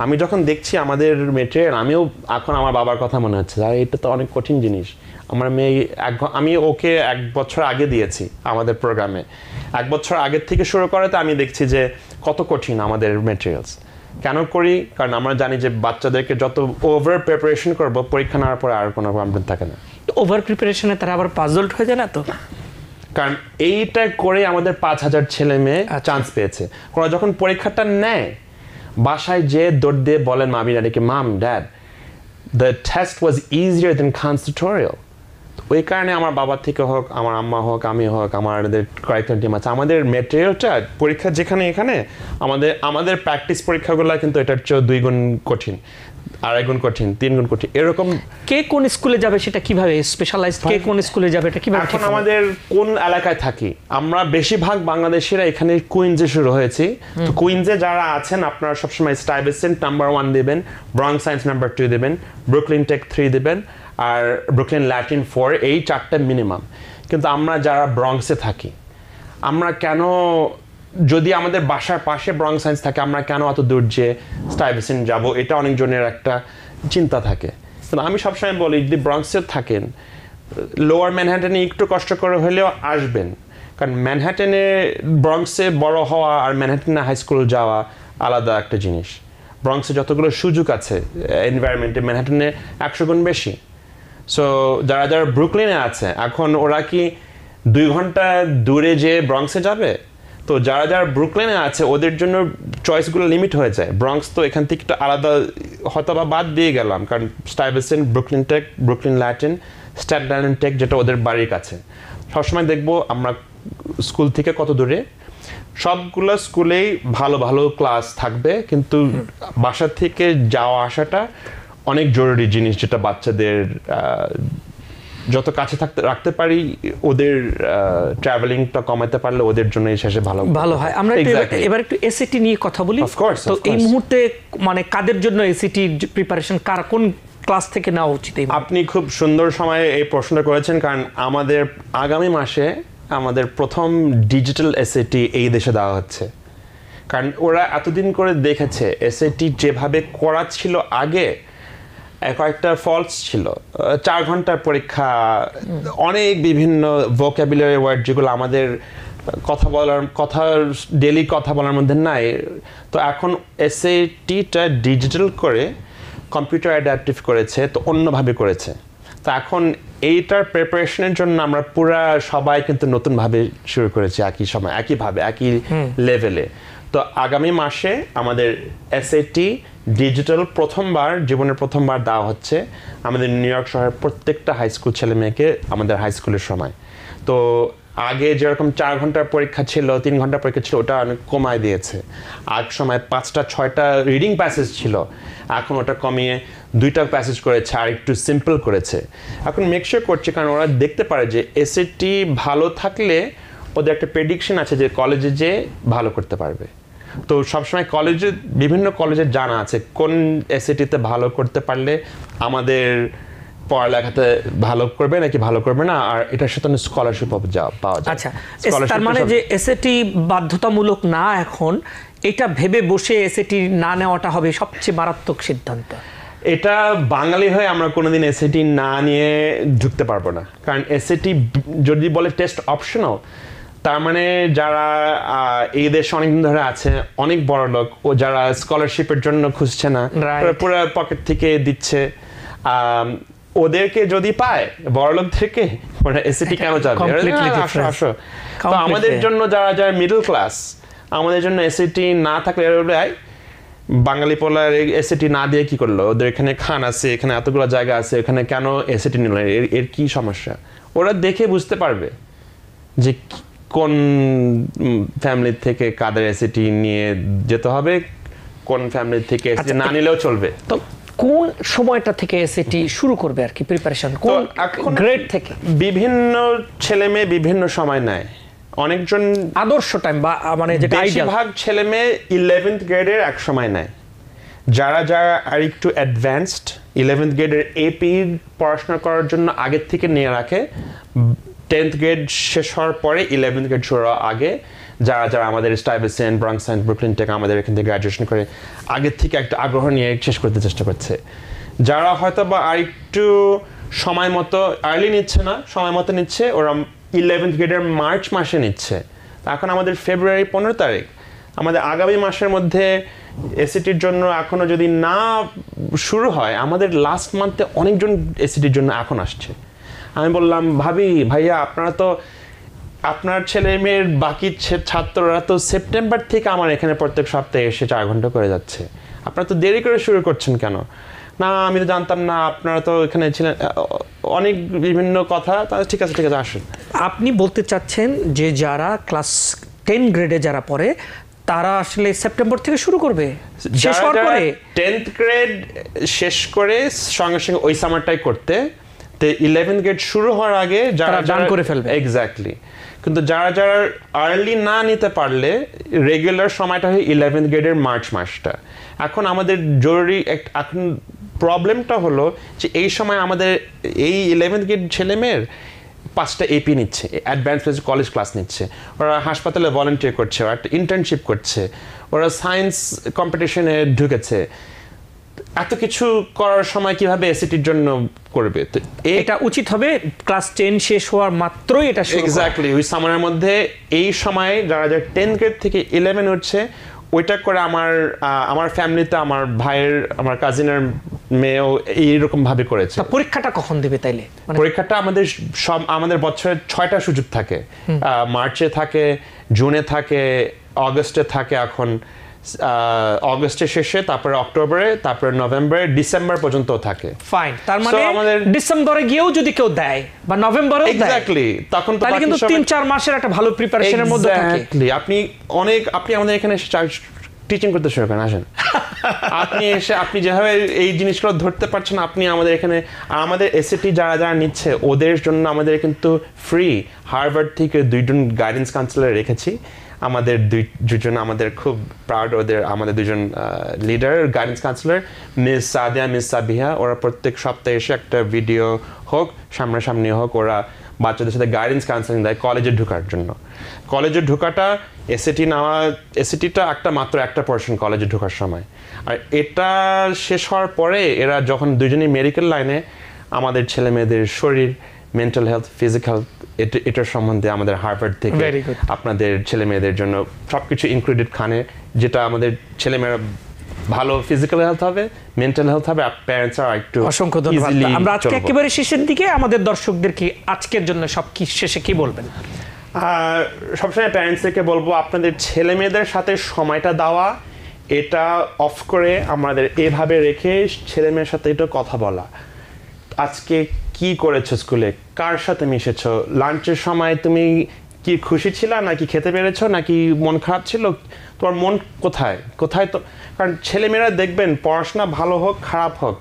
আমি যখন দেখছি আমাদের মেটেরিয়াল আমিও এখন আমার বাবার কথা মনে হচ্ছে, আর এটা তো অনেক কঠিন জিনিস। আমার মেয়ে এক আমি ওকে এক বছর আগে দিয়েছি আমাদের প্রোগ্রামে, এক বছর আগের থেকে শুরু করাতে আমি দেখছি যে কত কঠিন আমাদের মেটেরিয়ালস। কেন করি? কারণ আমরা জানি যে বাচ্চাদেরকে যত ওভার প্রিপারেশন করবো পরীক্ষা নেওয়ার পরে আর কোনো প্রবলেম থাকে না। ওভার প্রিপারেশনে তারা আবার পাজলড হয়ে যায় না তো? কারণ এইটা করে আমাদের পাঁচ হাজার ছেলে মেয়ে চান্স পেয়েছে। ওরা যখন পরীক্ষাটা নেয় বাসায় যে দৌড় দিয়ে বলেন মামি ড্যাডিকে, mom dad the test was easier than খান টিউটোরিয়াল। ওই কারণে আমার বাবা থেকে হোক আমার আম্মা হোক আমি হোক আমাদের কয়েকজন টিম আছে, আমাদের মেটেরিয়ালটা পরীক্ষা যেখানে এখানে আমাদের আমাদের প্র্যাকটিস পরীক্ষাগুলো কিন্তু এটার চেয়ে দুই গুণ কঠিন, আড়াই গুণ কঠিন, তিন গুণ কঠিন এরকম। কে কোন স্কুলে যাবে সেটা কিভাবে স্পেশালাইজড, কে কোন স্কুলে যাবে এটা কিভাবে? এখন আমাদের কোন এলাকায় থাকি আমরা বেশিরভাগ বাংলাদেশিরা এখানে কুইন্সে শুরু হয়েছি। তো কুইন্সে যারা আছেন আপনারা সবসময় স্টুইভেসেন্ট নাম্বার ওয়ান দেবেন, ব্রঙ্কস সায়েন্স নাম্বার টু দেবেন, ব্রুকলিন টেক থ্রি দেবেন, আর ব্রুকলিন ল্যাটিন ফোর, এই চারটা মিনিমাম। কিন্তু আমরা যারা ব্রঙ্কসে থাকি আমরা কেন, যদি আমাদের বাসার পাশে ব্রঙ্কস সায়েন্স থাকে আমরা কেন অত দূর যে স্টুইভেসেন্ট যাব, এটা অনেকজনের একটা চিন্তা থাকে। কিন্তু আমি সবসময় বলি যদি ব্রঙ্কসে থাকেন লোয়ার ম্যানহাটনে একটু কষ্ট করে হলেও আসবেন, কারণ ম্যানহাটনে ব্রঙ্কসে বড় হওয়া আর ম্যানহাটনে হাই স্কুল যাওয়া আলাদা একটা জিনিস। ব্রঙ্কসে যতগুলো সুযোগ আছে এনভায়রনমেন্টে ম্যানহাটনে একশো গুণ বেশি। সো যারা যারা ব্রুকলিনে আছে এখন ওরা কি দুই ঘন্টা দূরে যেয়ে ব্রঙ্কসে যাবে? তো যারা যারা ব্রুকলিনে আছে ওদের জন্য চয়েসগুলো লিমিট হয়ে যায়। ব্রঙ্কস তো এখান থেকে একটু আলাদা, হয়তো বা বাদ দিয়ে গেলাম, কারণ স্টুইভেসেন্ট, ব্রুকলিন টেক, Brooklyn Latin, Staten Island Tech যেটা ওদের বাড়ির কাছে। সবসময় দেখবো আমরা স্কুল থেকে কত দূরে। সবগুলো স্কুলেই ভালো ভালো ক্লাস থাকবে, কিন্তু বাসা থেকে যাওয়া আসাটা অনেক জরুরি জিনিস, যেটা বাচ্চাদের যত কাছে থাকতে রাখতে পারি ওদের ট্রাভেলিংটা কমাতে পারলে ওদের জন্য শেষে ভালো ভালো হয়। আমরা এবার একটু এসিটি নিয়ে কথা বলি। তো এই মুহূর্তে মানে কাদের জন্য এসিটি প্রিপারেশন, কার কোন ক্লাস থেকে নেওয়া উচিত? আপনি খুব সুন্দর সময়ে এই প্রশ্নটা করেছেন, কারণ আমাদের আগামী মাসে আমাদের প্রথম ডিজিটাল এসিটি এই দেশে দেওয়া হচ্ছে। কারণ ওরা এতদিন করে দেখেছে এসিটি যেভাবে করা ছিল আগে কয়েকটা ফলস ছিল, চার ঘন্টার পরীক্ষা, অনেক বিভিন্ন ভোকাবুলারি ওয়ার্ড যেগুলো আমাদের কথা বলার কথা ডেলি কথা বলার মধ্যে নাই। তো এখন এসএটিটা ডিজিটাল করে কম্পিউটার অ্যাডাপটিভ করেছে, তো অন্যভাবে করেছে। তো এখন এইটার প্রিপারেশনের জন্য আমরা পুরা সবাই কিন্তু নতুনভাবে শুরু করেছি, একই সময় একইভাবে একই লেভেলে। তো আগামী মাসে আমাদের এসএটি ডিজিটাল প্রথমবার জীবনের প্রথমবার দেওয়া হচ্ছে আমাদের নিউ ইয়র্ক শহরের প্রত্যেকটা হাই স্কুল ছেলে মেয়েকে আমাদের হাই স্কুলের সময়। তো আগে যেরকম চার ঘন্টার পরীক্ষা ছিল তিন ঘন্টা পরীক্ষা ছিল ওটা অনেক কমায় দিয়েছে। আর সময় পাঁচটা ছয়টা রিডিং প্যাসেজ ছিল, এখন ওটা কমিয়ে দুইটা প্যাসেজ করেছে আর একটু সিম্পল করেছে। এখন মেকশিওর করছে কারণ ওরা দেখতে পারে যে এসএটি ভালো থাকলে ওদের একটা প্রেডিকশন আছে যে কলেজে যে ভালো করতে পারবে। তো সবসময় কলেজে বিভিন্ন কলেজে জানা আছে কোন এসএটিতে ভালো করতে পারলে আমাদের পড়ালেখাতে ভালো করবে নাকি ভালো করবে না, আর এটার সাথে স্কলারশিপ পাওয়া যায়। আচ্ছা, তার মানে যে এসএটি বাধ্যতামূলক না এখন, এটা ভেবে বসে এসএটি না নেওয়াটা হবে সবচেয়ে মারাত্মক সিদ্ধান্ত। এটা বাঙালি হয়ে আমরা কোনোদিন এসএটি না নিয়ে ঢুকতে পারবো না, কারণ এসএটি যদি বলে টেস্ট অপশনাল, তার মানে যারা এই দেশে অনেকদিন ধরে আছে অনেক বড় লোক ও যারা স্কলারশিপের জন্য খুঁজছে না পুরো পকেট থেকে দিচ্ছে, ওদেরকে যদি পায় বড়লোক থেকে ওরা এসএটি কেন যাবে? তো আমাদের জন্য যারা যারা মিডল ক্লাস, আমাদের জন্য এসএটি না থাকলে বাঙালি পোলার এসএটি না দিয়ে কি করলো? ওদের এখানে খান আছে, এখানে এতগুলো জায়গা আছে, এখানে কেন এসএটি নিল? এর কি সমস্যা? ওরা দেখে বুঝতে পারবে যে কোন ফ্যামিলি থেকে কাদের এসএটি নিয়ে যেতে হবে, কোন ফ্যামিলি থেকে এসএটি না নিলেও চলবে। তো কোন সময়টা থেকে এসএটি শুরু করবে আর কি প্রিপারেশন, কোন গ্রেড থেকে? বিভিন্ন ছেলে মেয়ে বিভিন্ন সময় নেয়, অনেকজন আদর্শ টাইম বা মানে যেটা বেশিরভাগ ছেলে মেয়ে ইলেভেন্থ গ্রেডের এক সময় নেয়। যারা যারা আর একটু অ্যাডভান্সড ইলেভেন্থ গ্রেডের এপি পড়াশোনা করার জন্য আগের থেকে নিয়ে রাখে, টেন্থ গ্রেড শেষ হওয়ার পরে ইলেভেন্থ গ্রেড শুরু হওয়ার আগে যারা যারা আমাদের Stuyvesant, ব্রঙ্কস সায়েন্স, ব্রুকলিন টেক আমাদের এখান থেকে গ্র্যাজুয়েশন করে আগের থেকে একটা আগ্রহ নিয়ে শেষ করতে চেষ্টা করছে। যারা হয়তো বা আর একটু সময় মতো আর্লি নিচ্ছে না, সময় মতো নিচ্ছে, ওরা ইলেভেন্থ গ্রেডের মার্চ মাসে নিচ্ছে। এখন আমাদের ফেব্রুয়ারি পনেরো তারিখ, আমাদের আগামী মাসের মধ্যে এসএটির জন্য এখনও যদি না শুরু হয়, আমাদের লাস্ট মান্থে অনেকজন এসএটির জন্য এখন আসছে। আমি বললাম, ভাবি ভাইয়া আপনারা তো আপনার ছেলে মেয়ের বাকি ছাত্ররা তো সেপ্টেম্বর থেকে আমার এখানে প্রত্যেক সপ্তাহে এসে চার ঘন্টা করে যাচ্ছে, আপনারা তো দেরি করে শুরু করছেন কেন? না, আমি তো জানতাম না, আপনারা তো এখানে ছিলেন, অনেক বিভিন্ন কথা। ঠিক আছে ঠিক আছে আসুন। আপনি বলতে চাচ্ছেন যে যারা ক্লাস টেন গ্রেডে যারা পড়ে তারা আসলে সেপ্টেম্বর থেকে শুরু করবে, শেষ হওয়ার পরে টেন্থ গ্রেড শেষ করে সঙ্গে সঙ্গে ওই সামারটাই করতে, ইলেভেন্থ গ্রেড শুরু হওয়ার আগে যারা ডান করে ফেলবে। এক্স্যাক্টলি। কিন্তু যারা যারা আর্লি না নিতে পারলে রেগুলার সময়টা হয় ইলেভেন্থ গ্রেডের মার্চ মাসটা। এখন আমাদের জরুরি এখন প্রবলেমটা হলো যে এই সময় আমাদের এই ইলেভেন্থ গ্রেড ছেলেমেয়ের পাঁচটা এপি নিচ্ছে, অ্যাডভান্স কলেজ ক্লাস নিচ্ছে, ওরা হাসপাতালে ভলেন্টিয়ার করছে, ওরা একটা ইন্টার্নশিপ করছে, ওরা সায়েন্স কম্পিটিশনে ঢুকেছে। এত কিছু করার সময় কিভাবে এসএটির জন্য করবে? তো এটা উচিত হবে ক্লাস টেন শেষ হওয়ার মাত্রই এটা শুরু। এক্স্যাক্টলি, ওই সামারের মধ্যে এই সময় যারা যারা টেন গ্রেড থেকে ইলেভেন হচ্ছে ওইটা করে। আমার আমার ফ্যামিলিতে আমার ভাইয়ের, আমার কাজিনের মেয়েও এইরকমভাবে করেছে। পরীক্ষাটা কখন দেবে তাইলে? পরীক্ষাটা আমাদের সব আমাদের বছরে ছয়টা সুযোগ থাকে, মার্চে থাকে, জুনে থাকে, অগস্টে থাকে, এখন অগস্টের শেষে, তারপরে অক্টোবরে, তারপরে নভেম্বরে, ডিসেম্বর পর্যন্ত থাকে। ফাইন, তার মানে আমাদের ডিসেম্বরে গিয়েও যদি কেউ দেয় বা নভেম্বরে দেয়, এক্স্যাক্টলি, তখন তো তাহলে কিন্তু তিন চার মাসের একটা ভালো প্রিপারেশনের মধ্যে থাকে। আপনি অনেক আপনি আমাদের এখানে টিচিং করতে শুরু করেন, আসেন আপনি এসে আপনি যেভাবে এই জিনিসগুলো ধরতে পারছেন আপনি আমাদের এখানে। আমাদের এসএটি যারা যারা নিচ্ছে ওদের জন্য আমাদের কিন্তু ফ্রি হার্ভার্ড থেকে দুইজন গাইডেন্স কাউন্সিলার রেখেছি। আমাদের দুই দুজন আমাদের খুব প্রাউড ওদের, আমাদের দুজন leader guidance counsellor, miss Sadia, miss Sabiha. ওরা প্রত্যেক সপ্তাহে এসে একটা ভিডিও হোক, সামনাসামনি হোক, ওরা বাচ্চাদের সাথে গাইডেন্স কাউন্সেলিং দেয় কলেজে ঢোকার জন্য। কলেজে ঢোকাটা এসএটি নেওয়া, এসএটিটা একটা মাত্র একটা পোর্শন কলেজে ঢোকার সময়, আর এটা শেষ হওয়ার পরে এরা যখন দুজনেই মেডিকেল লাইনে, আমাদের ছেলে মেয়েদের শরীর, মেন্টাল হেলথ, ফিজিক্যাল, এটার সম্বন্ধে আমাদের হার্ভার্ড থেকে আপনাদের ছেলে মেয়েদের জন্য সবকিছু ইনক্লুডেড খানে, যেটা আমাদের ছেলেমেয়েরা ভালো ফিজিক্যাল হেলথ হবে, মেন্টাল হেলথ হবে। অসংখ্য ধন্যবাদ। আমরা আজকে একেবারে শেষের দিকে, আমাদের দর্শকদের কি আজকের জন্য সব কি শেষে কি বলবেন? সবসময় প্যারেন্টসদেরকে বলবো আপনাদের ছেলে মেয়েদের সাথে সময়টা দেওয়া, এটা অফ করে আমাদের এভাবে রেখে ছেলে মেয়ের সাথে এটা কথা বলা, আজকে কি করেছো স্কুলে, কার সাথে মিশেছো, লাঞ্চের সময় তুমি কি খুশি ছিল নাকি খেতে পেরেছো নাকি মন খারাপ ছিল তোমার মন কোথায় কোথায় তো কারণ ছেলে মেয়েরা দেখবেন পড়াশোনা ভালো হোক খারাপ হোক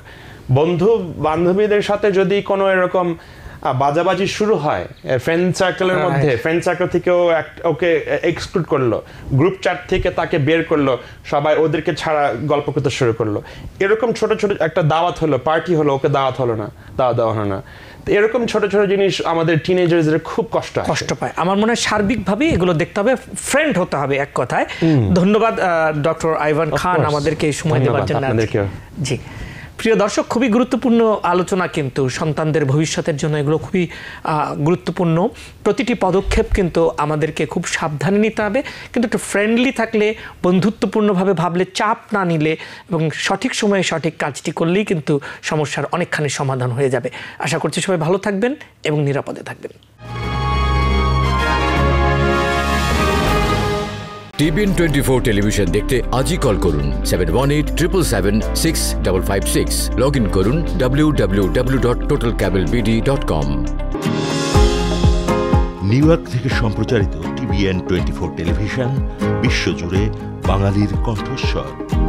বন্ধু বান্ধবীদের সাথে যদি কোনো এরকম বাজাবাজি শুরু হয় ফ্রেন্ড সার্কেলের মধ্যে ফ্রেন্ড সার্কেল থেকে ওকে এক্সক্লুড করলো গ্রুপ চ্যাট থেকে তাকে বের করলো সবাই ওদেরকে ছাড়া গল্প করতে শুরু করলো এরকম ছোট ছোট একটা দাওয়াত হলো পার্টি হলো ওকে দাওয়াত হলো না দাওয়াত দেওয়া হলো না এরকম ছোট ছোট জিনিস আমাদের টিনেজারদের খুব কষ্ট হয় কষ্ট পায় আমার মনে হয় সার্বিকভাবে এগুলো দেখতে হবে ফ্রেন্ড হতে হবে এক কথায় ধন্যবাদ ডক্টর ইভান খান আমাদেরকে এই সময় দেওয়ার জন্য আপনাদেরকে জি প্রিয় দর্শক খুবই গুরুত্বপূর্ণ আলোচনা কিন্তু সন্তানদের ভবিষ্যতের জন্য এগুলো খুবই গুরুত্বপূর্ণ প্রতিটি পদক্ষেপ কিন্তু আমাদেরকে খুব সাবধানে নিতে হবে কিন্তু একটু ফ্রেন্ডলি থাকলে বন্ধুত্বপূর্ণভাবে ভাবলে চাপ না নিলে এবং সঠিক সময়ে সঠিক কাজটি করলেই কিন্তু সমস্যার অনেকখানি সমাধান হয়ে যাবে আশা করছি সবাই ভালো থাকবেন এবং নিরাপদে থাকবেন T B N twenty-four television দেখতে আজই কল করুন seven one eight seven seven seven six five five six log in করুন w w w dot total cable b d dot com New York থেকে সম্প্রচারিত T B N twenty-four television বিশ্বজুড়ে বাঙালির কণ্ঠস্বর